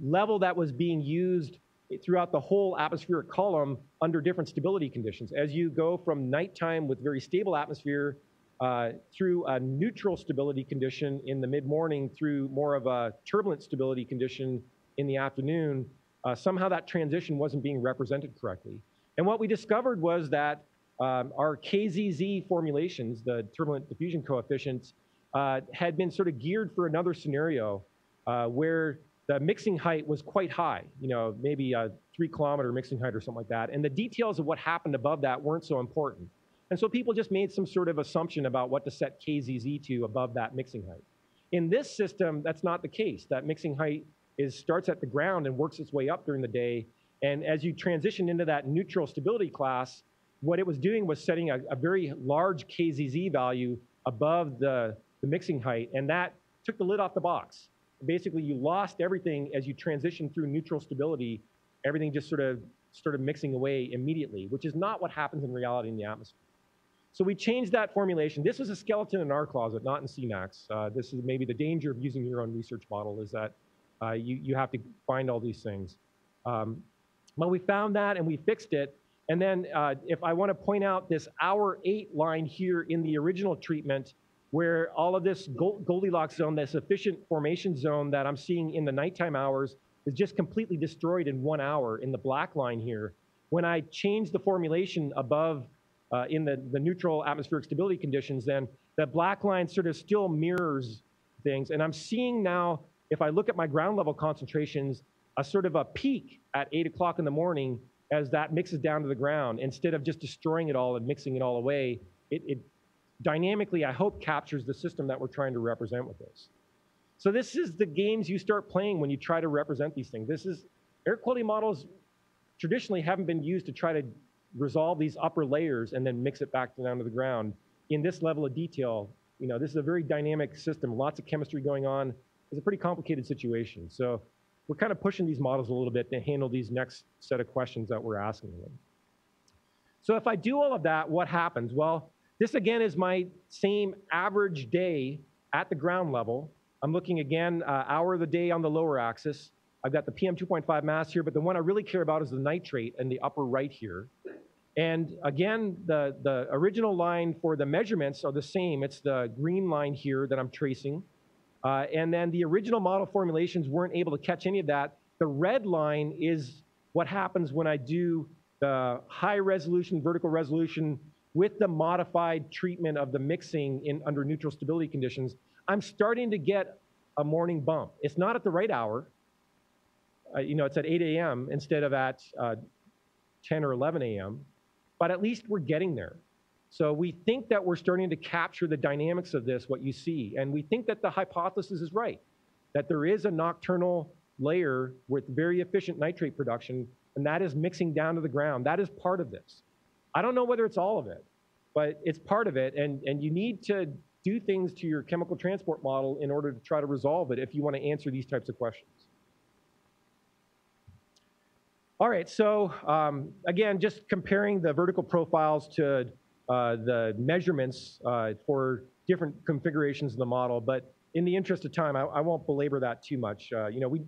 level that was being used throughout the whole atmospheric column under different stability conditions. As you go from nighttime with very stable atmosphere through a neutral stability condition in the mid-morning through more of a turbulent stability condition in the afternoon, somehow that transition wasn't being represented correctly. And what we discovered was that our KZZ formulations, the turbulent diffusion coefficients, had been sort of geared for another scenario where the mixing height was quite high, you know, maybe a 3 kilometer mixing height or something like that. And the details of what happened above that weren't so important. And so people just made some sort of assumption about what to set KZZ to above that mixing height. In this system, that's not the case. That mixing height starts at the ground and works its way up during the day. And as you transition into that neutral stability class, what it was doing was setting a very large KZZ value above the mixing height, and that took the lid off the box. Basically, you lost everything as you transitioned through neutral stability. Everything just sort of started mixing away immediately, which is not what happens in reality in the atmosphere. So we changed that formulation. This was a skeleton in our closet, not in CMAQ's. This is maybe the danger of using your own research model, is that you have to find all these things. Well, we found that and we fixed it. And then if I want to point out this hour 8 line here in the original treatment, where all of this Goldilocks zone, this efficient formation zone that I'm seeing in the nighttime hours, is just completely destroyed in 1 hour in the black line here. When I changed the formulation above in the neutral atmospheric stability conditions, then the black line sort of still mirrors things. And I'm seeing now, if I look at my ground level concentrations, a sort of a peak at 8 o'clock in the morning as that mixes down to the ground, instead of just destroying it all and mixing it all away. It dynamically, I hope, captures the system that we're trying to represent with this. So this is the games you start playing when you try to represent these things. This is, air quality models traditionally haven't been used to try to resolve these upper layers and then mix it back down to the ground in this level of detail. You know, this is a very dynamic system, lots of chemistry going on. It's a pretty complicated situation. So we're kind of pushing these models a little bit to handle these next set of questions that we're asking them. So if I do all of that, what happens? Well, this again is my same average day at the ground level. I'm looking again, hour of the day on the lower axis. I've got the PM2.5 mass here, but the one I really care about is the nitrate in the upper right here. And again, the original line for the measurements are the same. It's the green line here that I'm tracing. And then the original model formulations weren't able to catch any of that. The red line is what happens when I do the high resolution, vertical resolution with the modified treatment of the mixing in under neutral stability conditions. I'm starting to get a morning bump. It's not at the right hour. You know, it's at 8 a.m. instead of at 10 or 11 a.m. But at least we're getting there. So we think that we're starting to capture the dynamics of this, what you see. And we think that the hypothesis is right, that there is a nocturnal layer with very efficient nitrate production, and that is mixing down to the ground. That is part of this. I don't know whether it's all of it, but it's part of it. And you need to do things to your chemical transport model in order to try to resolve it if you want to answer these types of questions. All right, so again, just comparing the vertical profiles to the measurements for different configurations of the model, but in the interest of time, I won't belabor that too much. You know, we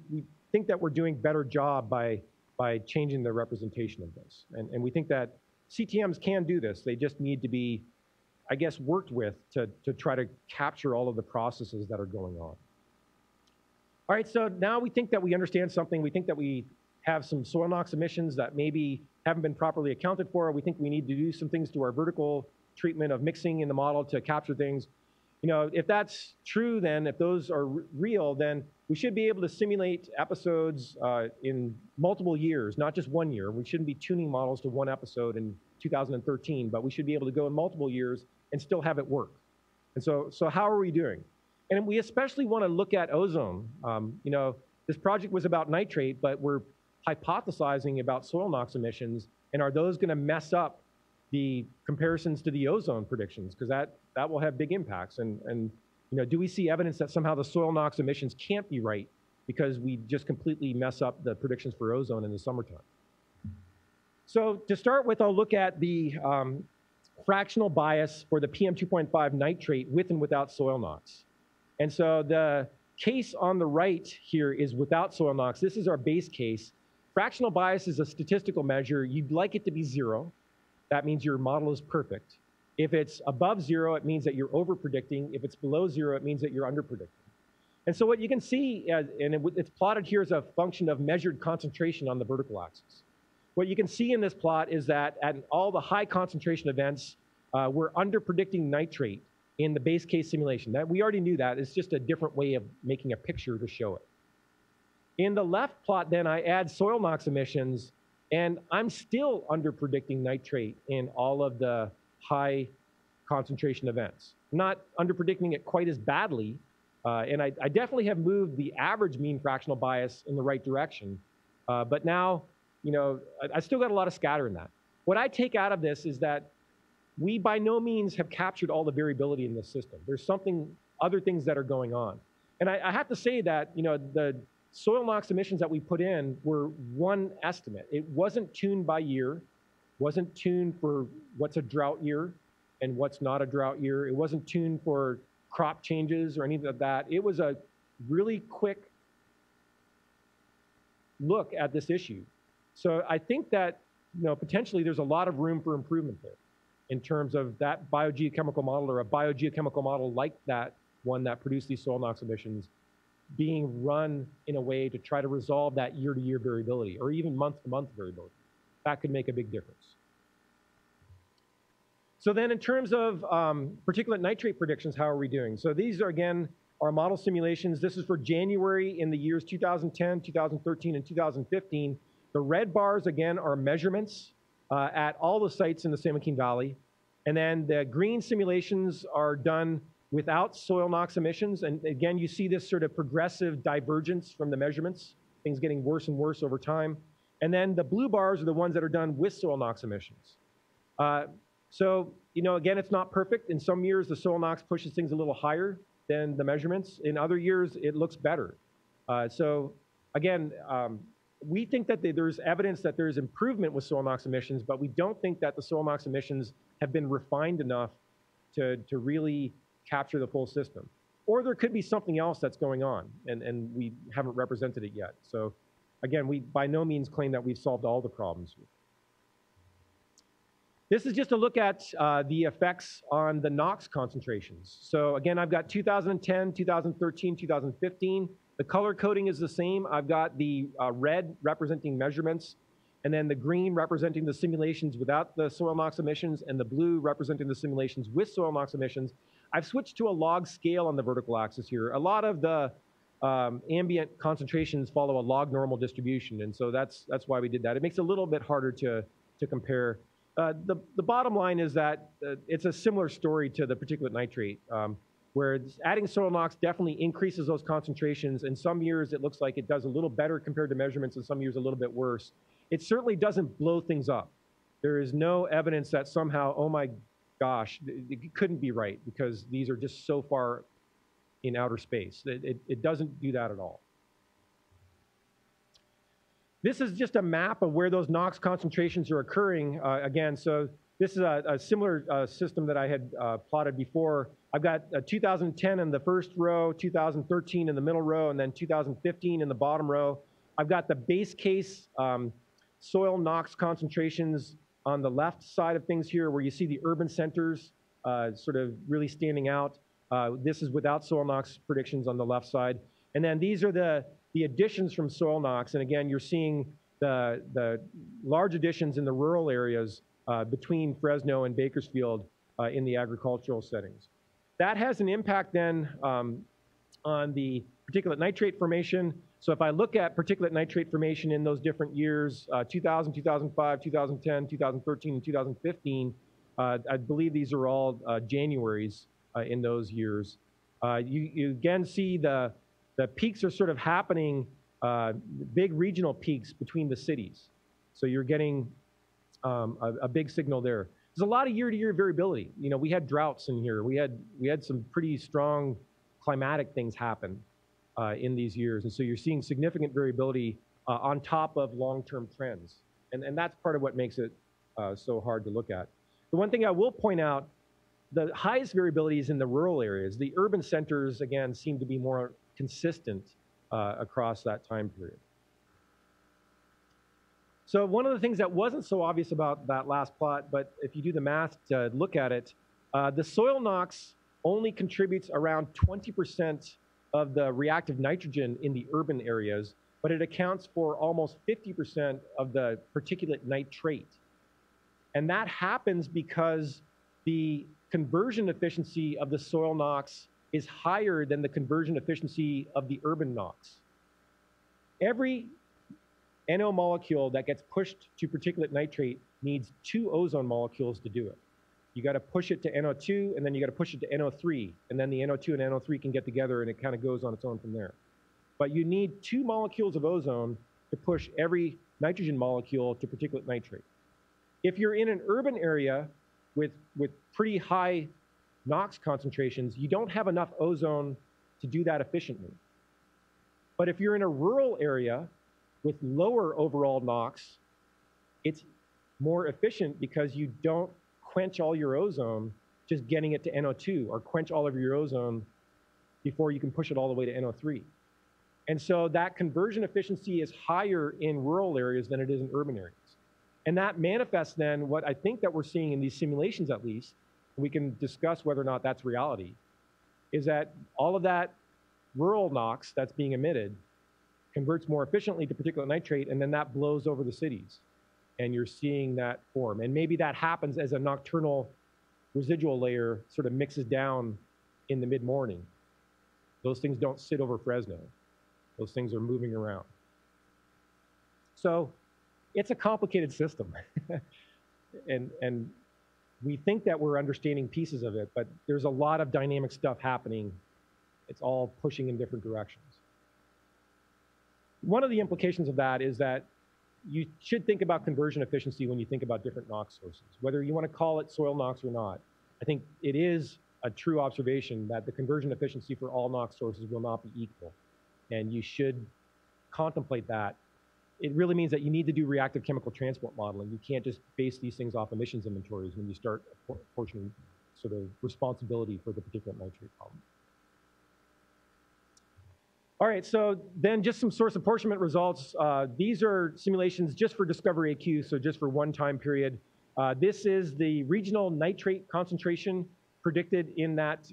think that we're doing a better job by changing the representation of this, and we think that CTMs can do this. They just need to be, I guess, worked with to try to capture all of the processes that are going on. All right, so now we think that we understand something. We think that we have some soil NOx emissions that maybe haven't been properly accounted for. We think we need to do some things to our vertical treatment of mixing in the model to capture things. You know, if that's true, then if those are real, then we should be able to simulate episodes in multiple years, not just 1 year. We shouldn't be tuning models to one episode in 2013, but we should be able to go in multiple years and still have it work. And so how are we doing? And we especially want to look at ozone. You know, this project was about nitrate, but we're hypothesizing about soil NOx emissions, and are those going to mess up the comparisons to the ozone predictions? Because that will have big impacts. And you know, do we see evidence that somehow the soil NOx emissions can't be right because we just completely mess up the predictions for ozone in the summertime? So to start with, I'll look at the fractional bias for the PM2.5 nitrate with and without soil NOx. And so the case on the right here is without soil NOx. This is our base case. Fractional bias is a statistical measure. You'd like it to be zero. That means your model is perfect. If it's above zero, it means that you're over-predicting. If it's below zero, it means that you're under-predicting. And so what you can see, and it's plotted here as a function of measured concentration on the vertical axis. What you can see in this plot is that at all the high concentration events, we're under-predicting nitrate in the base case simulation. That, we already knew that. It's just a different way of making a picture to show it. In the left plot, then, I add soil NOx emissions, and I'm still under-predicting nitrate in all of the high concentration events. Not under-predicting it quite as badly, and I definitely have moved the average mean fractional bias in the right direction, but now, you know, I still got a lot of scatter in that. What I take out of this is that we by no means have captured all the variability in this system. There's other things that are going on. And I have to say that, you know, the soil NOx emissions that we put in were one estimate. It wasn't tuned by year, wasn't tuned for what's a drought year and what's not a drought year. It wasn't tuned for crop changes or anything like that. It was a really quick look at this issue. So I think that, you know, potentially there's a lot of room for improvement there in terms of that biogeochemical model, or a biogeochemical model like that one that produced these soil NOx emissions, being run in a way to try to resolve that year-to-year variability, or even month-to-month variability. That could make a big difference. So then in terms of particulate nitrate predictions, how are we doing? So these are, again, our model simulations. This is for January in the years 2010, 2013, and 2015. The red bars, again, are measurements at all the sites in the San Joaquin Valley. And then the green simulations are done without soil NOx emissions. And again, you see this sort of progressive divergence from the measurements, things getting worse and worse over time. And then the blue bars are the ones that are done with soil NOx emissions. So, you know, again, it's not perfect. In some years, the soil NOx pushes things a little higher than the measurements. In other years, it looks better. So, again, we think that there's evidence that there's improvement with soil NOx emissions, but we don't think that the soil NOx emissions have been refined enough to really capture the full system. Or there could be something else that's going on, and we haven't represented it yet. So, again, we by no means claim that we've solved all the problems. This is just a look at the effects on the NOx concentrations. So again, I've got 2010, 2013, 2015. The color coding is the same. I've got the red representing measurements, and then the green representing the simulations without the soil NOx emissions, and the blue representing the simulations with soil NOx emissions. I've switched to a log scale on the vertical axis here. A lot of the ambient concentrations follow a log normal distribution, and so that's why we did that. It makes it a little bit harder to compare. The bottom line is that it's a similar story to the particulate nitrate, where adding soil NOx definitely increases those concentrations. In some years, it looks like it does a little better compared to measurements, and some years a little bit worse. It certainly doesn't blow things up. There is no evidence that somehow, oh my gosh, it couldn't be right because these are just so far in outer space. It doesn't do that at all. This is just a map of where those NOx concentrations are occurring. Again, so this is a similar system that I had plotted before. I've got 2010 in the first row, 2013 in the middle row, and then 2015 in the bottom row. I've got the base case soil NOx concentrations on the left side of things here, where you see the urban centers sort of really standing out. This is without soil NOx predictions on the left side. And then these are the additions from soil NOx, and again, you're seeing the large additions in the rural areas between Fresno and Bakersfield in the agricultural settings. That has an impact then on the particulate nitrate formation. So if I look at particulate nitrate formation in those different years, 2000, 2005, 2010, 2013, and 2015, I believe these are all Januaries in those years. You again see the peaks are sort of happening, big regional peaks between the cities. So you're getting a big signal there. There's a lot of year-to-year variability. You know, we had droughts in here. We had some pretty strong climatic things happen in these years. And so you're seeing significant variability on top of long-term trends. And that's part of what makes it so hard to look at. The one thing I will point out, the highest variability is in the rural areas. The urban centers, again, seem to be more consistent across that time period. So one of the things that wasn't so obvious about that last plot, but if you do the math to look at it, the soil NOx only contributes around 20% of the reactive nitrogen in the urban areas, but it accounts for almost 50% of the particulate nitrate. And that happens because the conversion efficiency of the soil NOx is higher than the conversion efficiency of the urban NOx. Every NO molecule that gets pushed to particulate nitrate needs 2 ozone molecules to do it. You gotta push it to NO2, and then you gotta push it to NO3, and then the NO2 and NO3 can get together and it kind of goes on its own from there. But you need 2 molecules of ozone to push every nitrogen molecule to particulate nitrate. If you're in an urban area with pretty high NOx concentrations, you don't have enough ozone to do that efficiently. But if you're in a rural area with lower overall NOx, it's more efficient because you don't quench all your ozone just getting it to NO2, or quench all of your ozone before you can push it all the way to NO3. And so that conversion efficiency is higher in rural areas than it is in urban areas. And that manifests then what I think that we're seeing in these simulations, at least, we can discuss whether or not that's reality, is that all of that rural NOx that's being emitted converts more efficiently to particulate nitrate, and then that blows over the cities. And you're seeing that form. And maybe that happens as a nocturnal residual layer sort of mixes down in the mid-morning. Those things don't sit over Fresno. Those things are moving around. So it's a complicated system. and we think that we're understanding pieces of it, but there's a lot of dynamic stuff happening. It's all pushing in different directions. One of the implications of that is that you should think about conversion efficiency when you think about different NOx sources, whether you want to call it soil NOx or not. I think it is a true observation that the conversion efficiency for all NOx sources will not be equal, and you should contemplate that. It really means that you need to do reactive chemical transport modeling. You can't just base these things off emissions inventories when you start apportioning sort of responsibility for the particulate nitrate problem. All right, so then just some source apportionment results. These are simulations just for Discover AQ, so just for one time period. This is the regional nitrate concentration predicted in that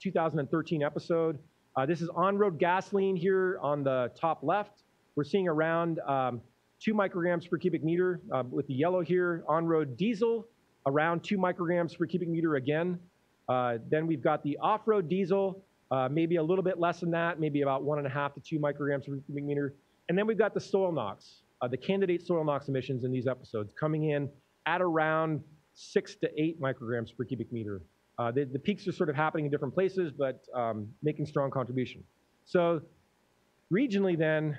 2013 episode. This is on-road gasoline here on the top left. We're seeing around 2 micrograms per cubic meter with the yellow here. On-road diesel, around 2 micrograms per cubic meter again. Then we've got the off-road diesel, maybe a little bit less than that, maybe about 1.5 to 2 micrograms per cubic meter. And then we've got the soil NOx, the candidate soil NOx emissions in these episodes coming in at around 6 to 8 micrograms per cubic meter. The peaks are sort of happening in different places, but making strong contribution. So regionally then,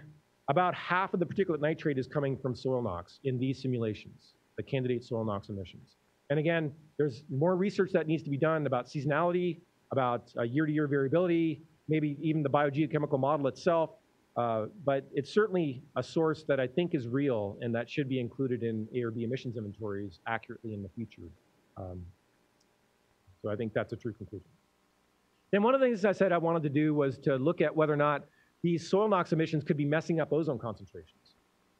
about half of the particulate nitrate is coming from soil NOx in these simulations, the candidate soil NOx emissions. And again, there's more research that needs to be done about seasonality, about year-to-year variability, maybe even the biogeochemical model itself, but it's certainly a source that I think is real and that should be included in ARB emissions inventories accurately in the future. So I think that's a true conclusion. Then one of the things I said I wanted to do was to look at whether or not these soil NOx emissions could be messing up ozone concentrations.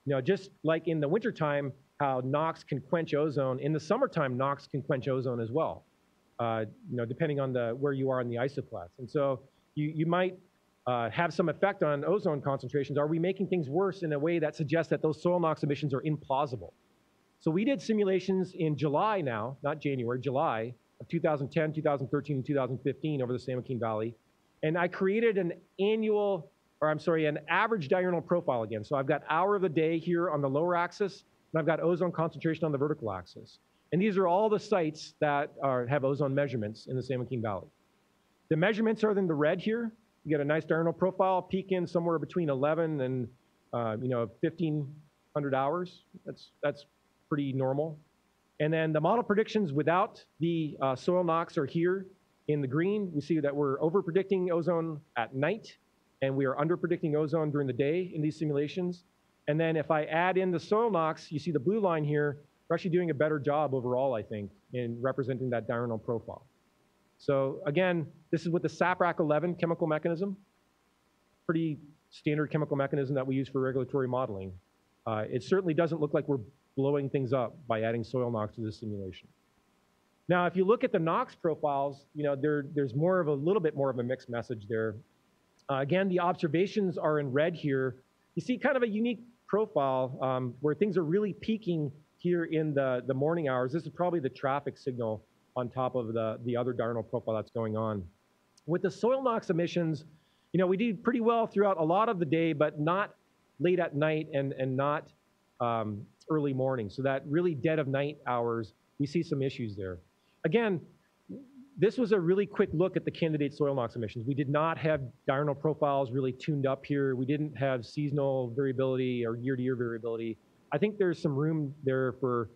You know, just like in the wintertime, how NOx can quench ozone, in the summertime, NOx can quench ozone as well. You know, depending on where you are in the isoclast. And so you might have some effect on ozone concentrations. Are we making things worse in a way that suggests that those soil NOx emissions are implausible? So we did simulations in July now, not January, July of 2010, 2013, and 2015 over the San Joaquin Valley. And I created an average diurnal profile again. So I've got hour of the day here on the lower axis, and I've got ozone concentration on the vertical axis. And these are all the sites that have ozone measurements in the San Joaquin Valley. The measurements are in the red here. You get a nice diurnal profile, peak in somewhere between 11 and 1,500 hours. That's pretty normal. And then the model predictions without the soil NOx are here in the green. We see that we're over-predicting ozone at night, and we are under-predicting ozone during the day in these simulations. And then if I add in the soil NOx, you see the blue line here. We're actually doing a better job overall, I think, in representing that diurnal profile. So again, this is with the SAPRAC-11 chemical mechanism, pretty standard chemical mechanism that we use for regulatory modeling. It certainly doesn't look like we're blowing things up by adding soil NOx to this simulation. Now, if you look at the NOx profiles, you know, there's more of a little bit more of a mixed message there. Again, the observations are in red here. You see kind of a unique profile where things are really peaking here in the morning hours. This is probably the traffic signal on top of the other diurnal profile that's going on. With the soil NOx emissions, you know, we did pretty well throughout a lot of the day, but not late at night and not early morning. So that really dead of night hours, we see some issues there. Again, this was a really quick look at the candidate soil NOx emissions. We did not have diurnal profiles really tuned up here. We didn't have seasonal variability or year-to-year variability. I think there's some room there for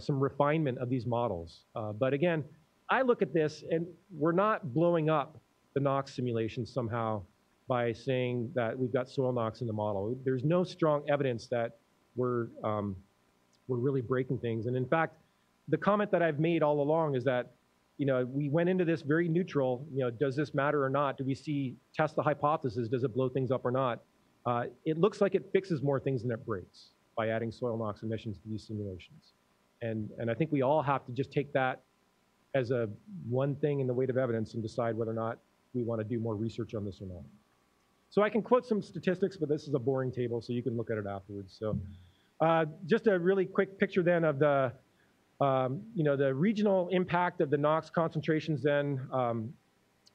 some refinement of these models. But again, I look at this and we're not blowing up the NOx simulation somehow by saying that we've got soil NOx in the model. There's no strong evidence that we're really breaking things. And in fact, the comment that I've made all along is that, you know, we went into this very neutral, you know, does this matter or not? Do we test the hypothesis, does it blow things up or not? It looks like it fixes more things than it breaks by adding soil NOx emissions to these simulations. And I think we all have to just take that as a one thing in the weight of evidence and decide whether or not we want to do more research on this or not. So I can quote some statistics, but this is a boring table, so you can look at it afterwards. So just a really quick picture then of the, the regional impact of the NOx concentrations then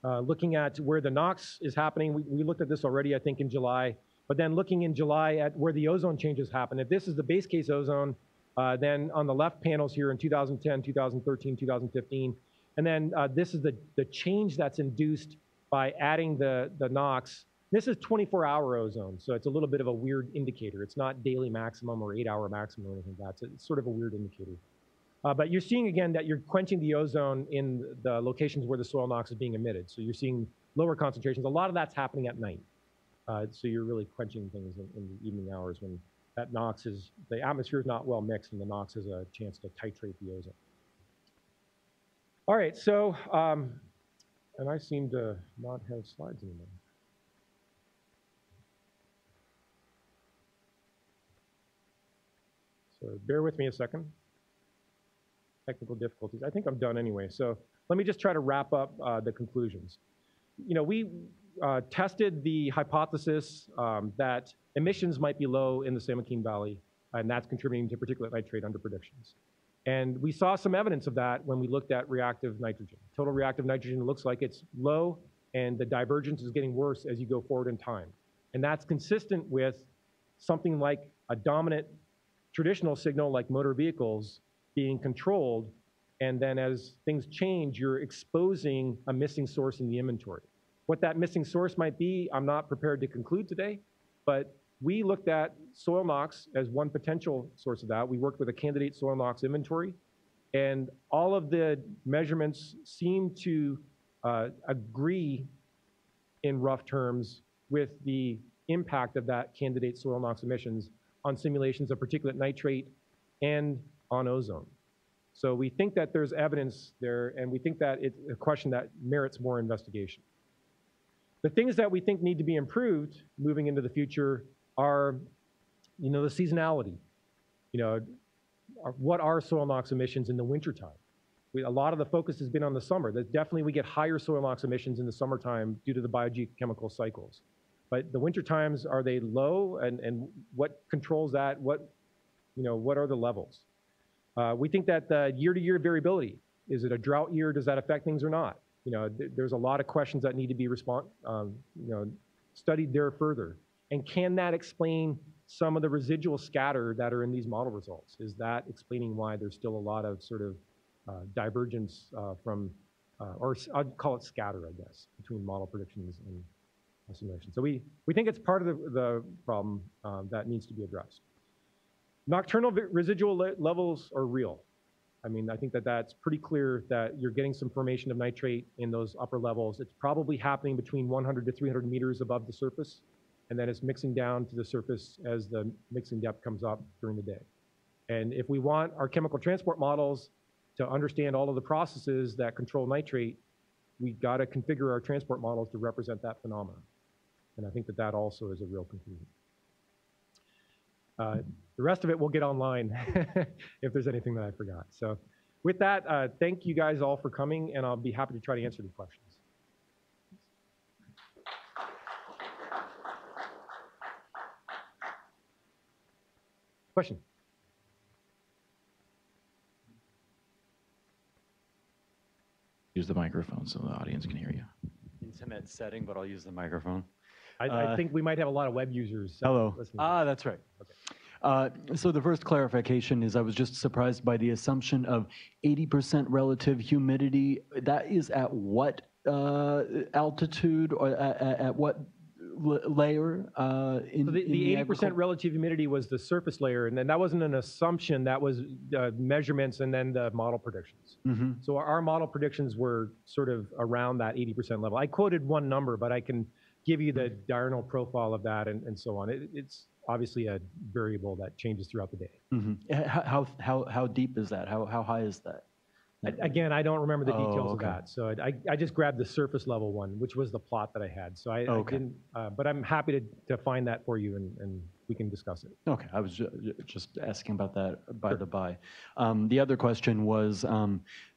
looking at where the NOx is happening. We looked at this already, I think, in July. But then looking in July at where the ozone changes happen. If this is the base case ozone, then on the left panels here in 2010, 2013, 2015, and then this is the change that's induced by adding the NOx. This is 24-hour ozone, so it's a little bit of a weird indicator. It's not daily maximum or 8-hour maximum or anything like that. So it's sort of a weird indicator. But you're seeing, again, that you're quenching the ozone in the locations where the soil NOx is being emitted. So you're seeing lower concentrations. A lot of that's happening at night. So you're really quenching things in the evening hours when that NOx is, the atmosphere is not well mixed and the NOx is a chance to titrate the ozone. All right, so, and I seem to not have slides anymore. So bear with me a second. Technical difficulties. I think I'm done anyway. So let me just try to wrap up the conclusions. You know, we tested the hypothesis that emissions might be low in the San Joaquin Valley, and that's contributing to particulate nitrate underpredictions. And we saw some evidence of that when we looked at reactive nitrogen. Total reactive nitrogen looks like it's low, and the divergence is getting worse as you go forward in time. And that's consistent with something like a dominant traditional signal like motor vehicles being controlled, and then as things change, you're exposing a missing source in the inventory. What that missing source might be, I'm not prepared to conclude today, but we looked at soil NOx as one potential source of that. We worked with a candidate soil NOx inventory, and all of the measurements seem to agree in rough terms with the impact of that candidate soil NOx emissions on simulations of particulate nitrate and on ozone. So we think that there's evidence there, and we think that it's a question that merits more investigation. The things that we think need to be improved moving into the future are, you know, the seasonality. You know, what are soil NOx emissions in the wintertime? A lot of the focus has been on the summer. That definitely we get higher soil NOx emissions in the summertime due to the biogeochemical cycles. But the winter times, are they low, and what controls that? What, you know, what are the levels? We think that the year-to-year variability, is it a drought year? Does that affect things or not? You know, there's a lot of questions that need to be studied there further. And can that explain some of the residual scatter that are in these model results? Is that explaining why there's still a lot of sort of divergence from, or I'd call it scatter, I guess, between model predictions and simulations? So we think it's part of the problem that needs to be addressed. Nocturnal residual levels are real. I mean, I think that that's pretty clear that you're getting some formation of nitrate in those upper levels. It's probably happening between 100 to 300 meters above the surface, and then it's mixing down to the surface as the mixing depth comes up during the day. And if we want our chemical transport models to understand all of the processes that control nitrate, we've got to configure our transport models to represent that phenomenon. And I think that that also is a real conclusion. The rest of it will get online if there's anything that I forgot. So with that, thank you guys all for coming, and I'll be happy to try to answer the questions. Question? Use the microphone so the audience can hear you. Intimate setting, but I'll use the microphone. I think we might have a lot of web users. Hello. That's right. Okay. So the first clarification is I was just surprised by the assumption of 80% relative humidity. That is at what altitude or at what layer? So the 80% relative humidity was the surface layer, and then that wasn't an assumption. That was measurements and then the model predictions. Mm-hmm. So our model predictions were sort of around that 80% level. I quoted one number, but I can give you the diurnal profile of that and so on. It's obviously a variable that changes throughout the day. Mm-hmm. How deep is that? How high is that? Again, I don't remember the details of that. So I just grabbed the surface level one, which was the plot that I had. So I didn't, but I'm happy to find that for you and we can discuss it. Okay, I was just asking about that by the by. The other question was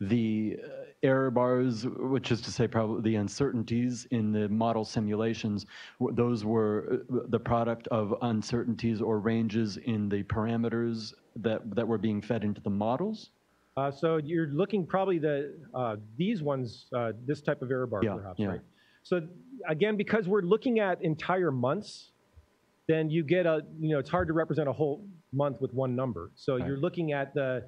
the error bars, which is to say probably the uncertainties in the model simulations, those were the product of uncertainties or ranges in the parameters that were being fed into the models? So you're looking probably the these ones, this type of error bar, perhaps, right? So again, because we're looking at entire months, then you get a, it's hard to represent a whole month with one number. So you're looking at the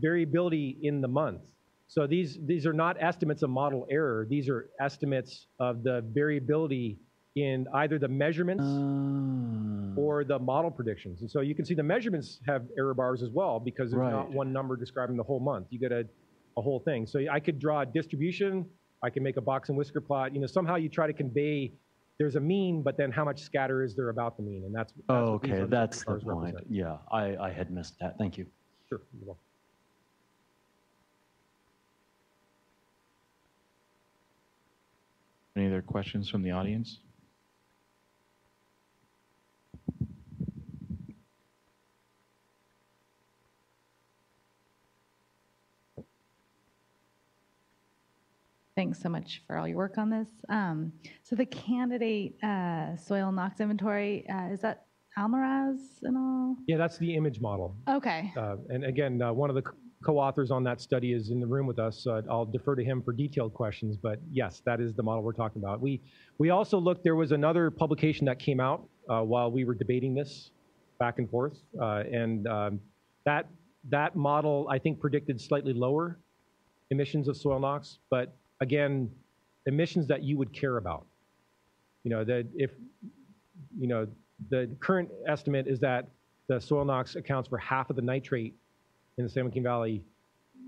variability in the month. So these are not estimates of model error. These are estimates of the variability in either the measurements or the model predictions. And so you can see the measurements have error bars as well, because there's not one number describing the whole month. You get a whole thing. So I could draw a distribution. I can make a box and whisker plot. Somehow you try to convey there's a mean, but then how much scatter is there about the mean? And that's okay, that's the point. Yeah, I had missed that. Thank you. Sure. You're welcome. Any other questions from the audience? Thanks so much for all your work on this. So the candidate soil NOx inventory, is that Almaraz and all? Yeah, that's the image model. Okay. And again, one of the co-authors on that study is in the room with us. I'll defer to him for detailed questions, but yes, that is the model we're talking about. We also looked, there was another publication that came out while we were debating this back and forth. That model, I think, predicted slightly lower emissions of soil NOx, but again, emissions that you would care about. That if, the current estimate is that the soil NOx accounts for half of the nitrate in the San Joaquin Valley.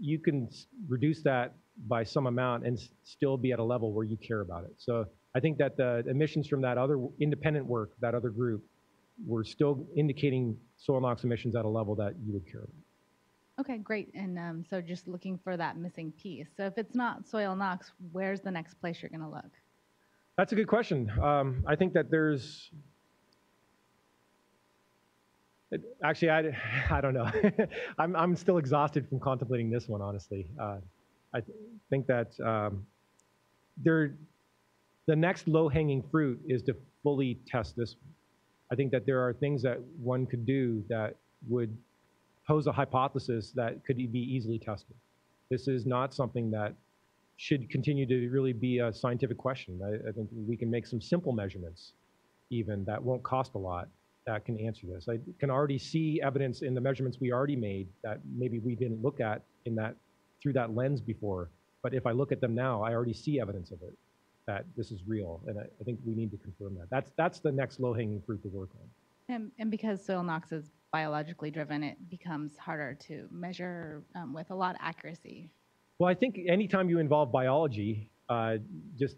You can reduce that by some amount and still be at a level where you care about it. So I think that the emissions from that other independent work, that other group, were still indicating soil NOx emissions at a level that you would care about. Okay, great. And so just looking for that missing piece. So if it's not soil NOx, where's the next place you're going to look? That's a good question. I think that there's... Actually, I don't know. I'm still exhausted from contemplating this one, honestly. I think that the next low-hanging fruit is to fully test this one. I think that there are things that one could do that would pose a hypothesis that could be easily tested. This is not something that should continue to really be a scientific question. I think we can make some simple measurements, even, that won't cost a lot, that can answer this. I can already see evidence in the measurements we already made that maybe we didn't look at in that through that lens before, but if I look at them now, I already see evidence of it, that this is real, and I think we need to confirm that. That's the next low-hanging fruit to work on. And because soil NOx is biologically driven, it becomes harder to measure with a lot of accuracy. Well, I think anytime you involve biology, just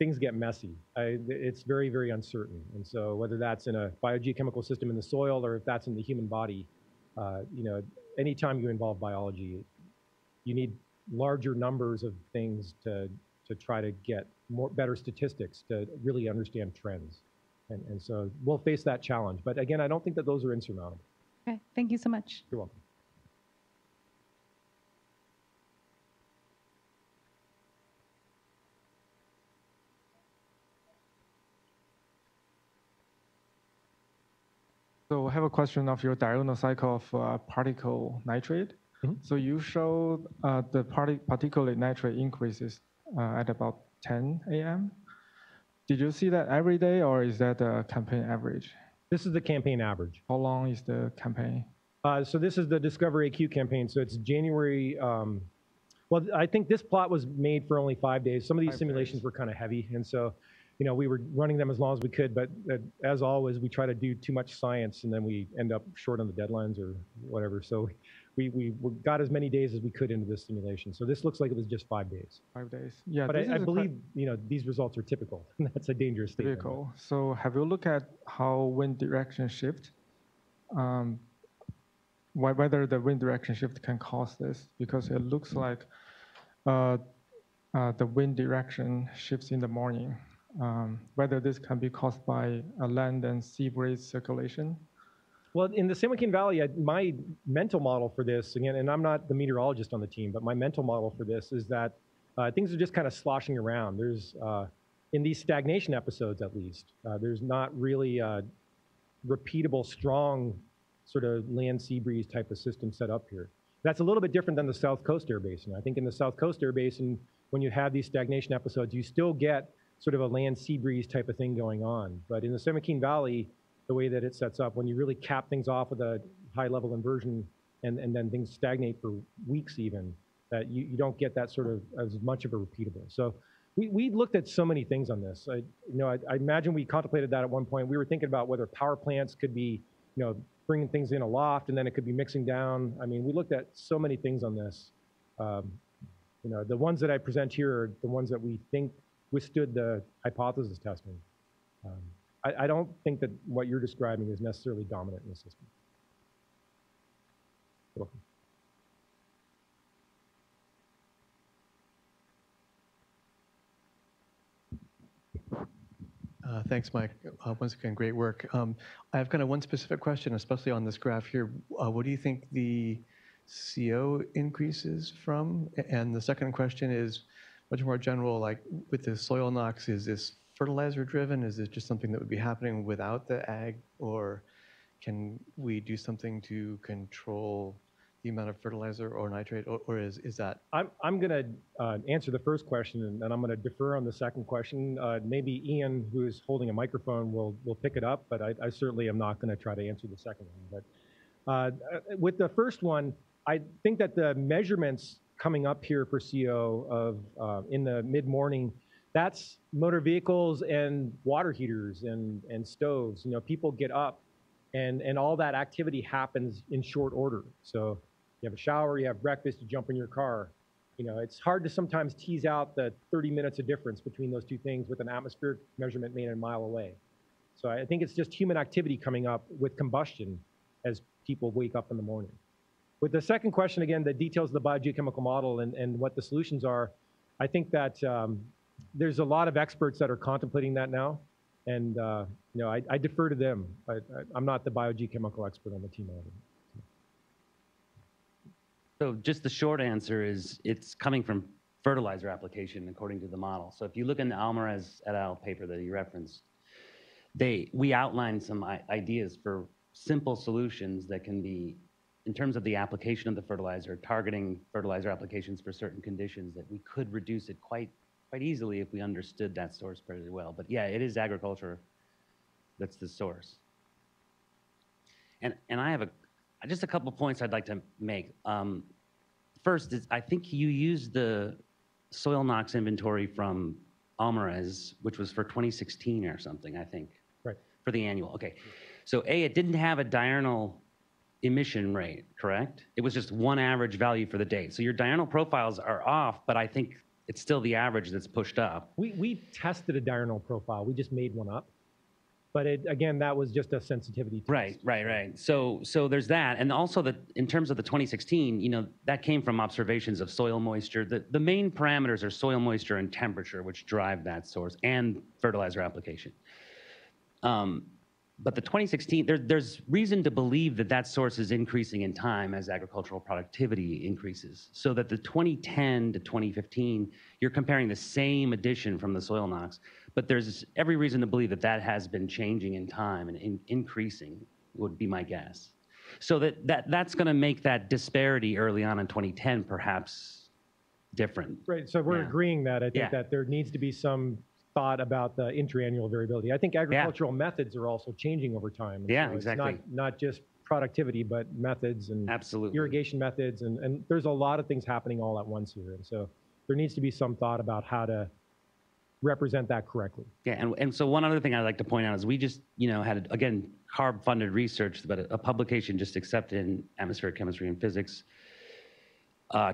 things get messy. It's very, very uncertain. And so whether that's in a biogeochemical system in the soil or if that's in the human body, anytime you involve biology, you need larger numbers of things to try to get better statistics to really understand trends. And so we'll face that challenge. But again, I don't think that those are insurmountable. Okay, thank you so much. You're welcome. So I have a question of your diurnal cycle of particle nitrate. So you showed the particulate nitrate increases at about 10 a.m. Did you see that every day, or is that the campaign average? This is the campaign average. How long is the campaign? So this is the Discover AQ campaign. So it's January. Well, I think this plot was made for only 5 days. Some of these simulations were kind of heavy, and so we were running them as long as we could. But as always, we try to do too much science, and then we end up short on the deadlines or whatever. So we got as many days as we could into this simulation. So this looks like it was just 5 days. 5 days. Yeah. But I believe, these results are typical. That's a dangerous statement. Typical. So have you looked at how wind direction shift, whether the wind direction shift can cause this? Because it looks like the wind direction shifts in the morning. Whether this can be caused by a land and sea breeze circulation? Well, in the San Joaquin Valley, my mental model for this, again, and I'm not the meteorologist on the team, but my mental model for this is that things are just kind of sloshing around. There's, in these stagnation episodes at least, there's not really a repeatable, strong sort of land sea breeze type of system set up here. That's a little bit different than the South Coast Air Basin. I think in the South Coast Air Basin, when you have these stagnation episodes, you still get sort of a land sea breeze type of thing going on. But in the San Joaquin Valley, the way that it sets up, when you really cap things off with a high level inversion and then things stagnate for weeks even, that you don't get that sort of as much of a repeatable. So we looked at so many things on this. I imagine we contemplated that at one point. We were thinking about whether power plants could be, you know, bringing things in aloft and then it could be mixing down. I mean, we looked at so many things on this. You know, the ones that I present here are the ones that we think withstood the hypothesis testing. I don't think that what you're describing is necessarily dominant in the system. You're welcome. Thanks, Mike. Once again, great work. I have kind of one specific question, especially on this graph here. What do you think the CO increase is from? And the second question is much more general, like with the soil NOx, is this fertilizer driven? Is this just something that would be happening without the ag? Or can we do something to control the amount of fertilizer or nitrate, or is that? I'm gonna answer the first question, and I'm gonna defer on the second question. Maybe Ian, who is holding a microphone, will pick it up, but I certainly am not gonna try to answer the second one. But with the first one, I think that the measurements coming up here for CO of in the mid-morning, that's motor vehicles and water heaters and stoves. You know, people get up, and all that activity happens in short order. So you have a shower, you have breakfast, you jump in your car. You know, it's hard to sometimes tease out the 30 minutes of difference between those two things with an atmospheric measurement made a mile away. So I think it's just human activity coming up with combustion as people wake up in the morning. With the second question, again, the details of the biogeochemical model and what the solutions are, I think that there's a lot of experts that are contemplating that now. And you know, I defer to them. I'm not the biogeochemical expert on the team. So just the short answer is it's coming from fertilizer application according to the model. So if you look in the Almaraz et al. Paper that you referenced, we outlined some ideas for simple solutions that can be, in terms of the application of the fertilizer, targeting fertilizer applications for certain conditions, that we could reduce it quite easily if we understood that source pretty well. But yeah, it is agriculture that's the source. And I have just a couple points I'd like to make. First is, I think you used the soil NOx inventory from Almaraz, which was for 2016 or something, I think, right, for the annual. Okay, so A, it didn't have a diurnal emission rate, correct? It was just one average value for the day. So your diurnal profiles are off, but I think it's still the average that's pushed up. We tested a diurnal profile. We just made one up. But it, again, that was just a sensitivity test. Right. So there's that, and also in terms of the 2016, you know, that came from observations of soil moisture. The main parameters are soil moisture and temperature, which drive that source, and fertilizer application. But the 2016, there's reason to believe that that source is increasing in time as agricultural productivity increases. So that the 2010 to 2015, you're comparing the same addition from the soil NOx. But there's every reason to believe that that has been changing in time and increasing would be my guess. So that's going to make that disparity early on in 2010 perhaps different. Right, so we're agreeing that I think that there needs to be some thought about the intra-annual variability. I think agricultural methods are also changing over time. Yeah, so exactly. It's not just productivity, but methods and irrigation methods. And there's a lot of things happening all at once here. And so there needs to be some thought about how to represent that correctly. Yeah, and so one other thing I'd like to point out is we just, you know, had, again, CARB-funded research, but a publication just accepted in Atmospheric Chemistry and Physics.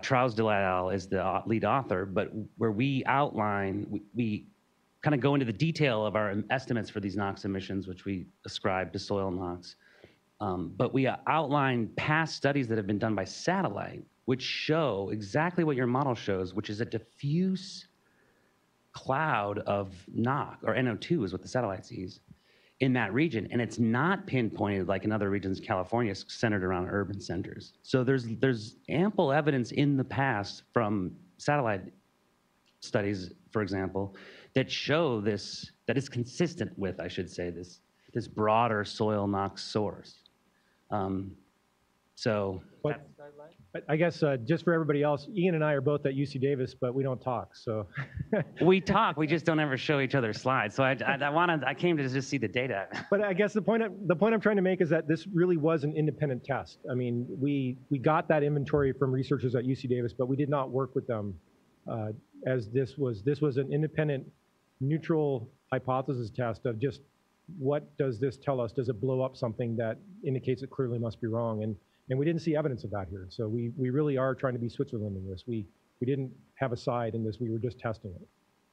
Charles Delisle is the lead author, but where we outline, we kind of go into the detail of our estimates for these NOx emissions, which we ascribe to soil NOx. But we outline past studies that have been done by satellite, which show exactly what your model shows, which is a diffuse cloud of NOx, or NO2 is what the satellite sees, in that region. And it's not pinpointed like in other regions of California, centered around urban centers. So there's ample evidence in the past from satellite studies, for example, that show this, that is consistent with, I should say, this broader soil NOx source. So, but I guess just for everybody else, Ian and I are both at UC Davis, but we don't talk. So we talk. We just don't ever show each other slides. So I came to just see the data. But I guess the point I'm trying to make is that this really was an independent test. I mean, we got that inventory from researchers at UC Davis, but we did not work with them, as this was an independent, neutral hypothesis test of just what does this tell us? Does it blow up something that indicates it clearly must be wrong? And we didn't see evidence of that here. So we really are trying to be Switzerland in this. We didn't have a side in this. We were just testing it.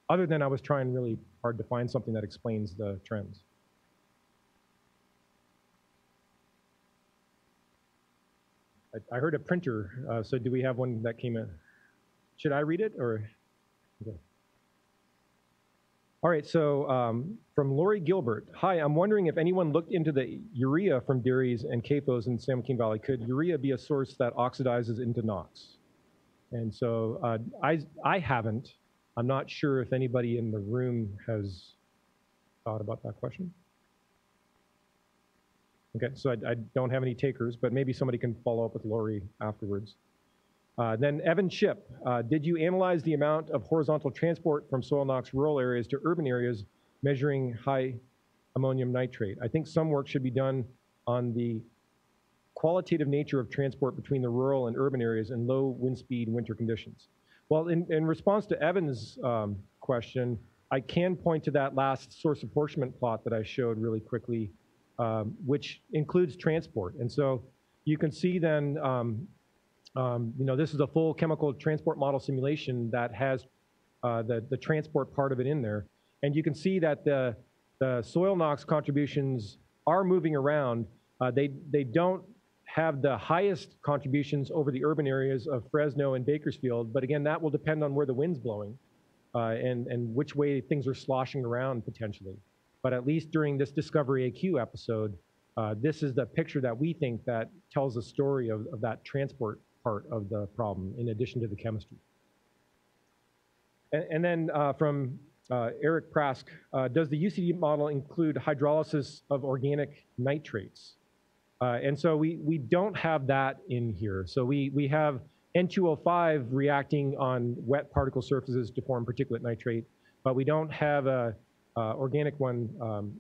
Other than I was trying really hard to find something that explains the trends. I heard a printer. So do we have one that came in? Should I read it or? Okay. All right, so from Lori Gilbert. Hi, I'm wondering if anyone looked into the urea from dairies and CAFOs in San Joaquin Valley. Could urea be a source that oxidizes into NOx? And so I haven't. I'm not sure if anybody in the room has thought about that question. Okay, so I don't have any takers, but maybe somebody can follow up with Lori afterwards. Then Evan Shipp, did you analyze the amount of horizontal transport from soil NOx rural areas to urban areas measuring high ammonium nitrate? I think some work should be done on the qualitative nature of transport between the rural and urban areas in low wind speed winter conditions. Well, in response to Evan's question, I can point to that last source apportionment plot that I showed really quickly, which includes transport. And so you can see then, you know, this is a full chemical transport model simulation that has the transport part of it in there. And you can see that the soil NOx contributions are moving around. They don't have the highest contributions over the urban areas of Fresno and Bakersfield. But again, that will depend on where the wind's blowing and which way things are sloshing around potentially. But at least during this Discover AQ episode, this is the picture that we think that tells the story of that transport part of the problem, in addition to the chemistry. And then from Eric Prask, does the UCD model include hydrolysis of organic nitrates? And so we don't have that in here. So we have N2O5 reacting on wet particle surfaces to form particulate nitrate, but we don't have an organic one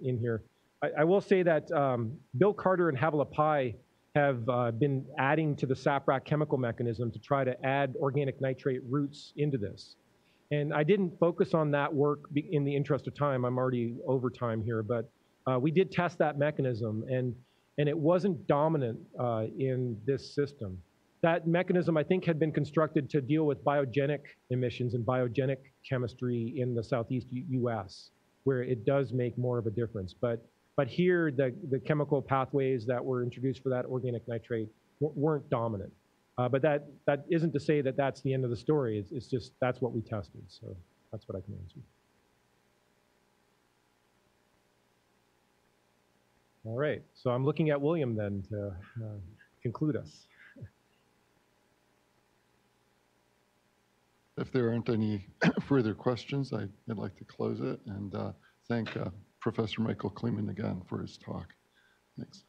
in here. I will say that Bill Carter and Havlipai have been adding to the SAPRAC chemical mechanism to try to add organic nitrate roots into this. And I didn't focus on that work in the interest of time. I'm already over time here, but we did test that mechanism, and it wasn't dominant in this system. That mechanism, I think, had been constructed to deal with biogenic emissions and biogenic chemistry in the Southeast US, where it does make more of a difference. But here, the chemical pathways that were introduced for that organic nitrate weren't dominant. But that isn't to say that that's the end of the story. It's just that's what we tested. So that's what I can answer. All right. So I'm looking at William then to conclude us. If there aren't any further questions, I'd like to close it and thank Professor Michael Kleeman again for his talk. Thanks.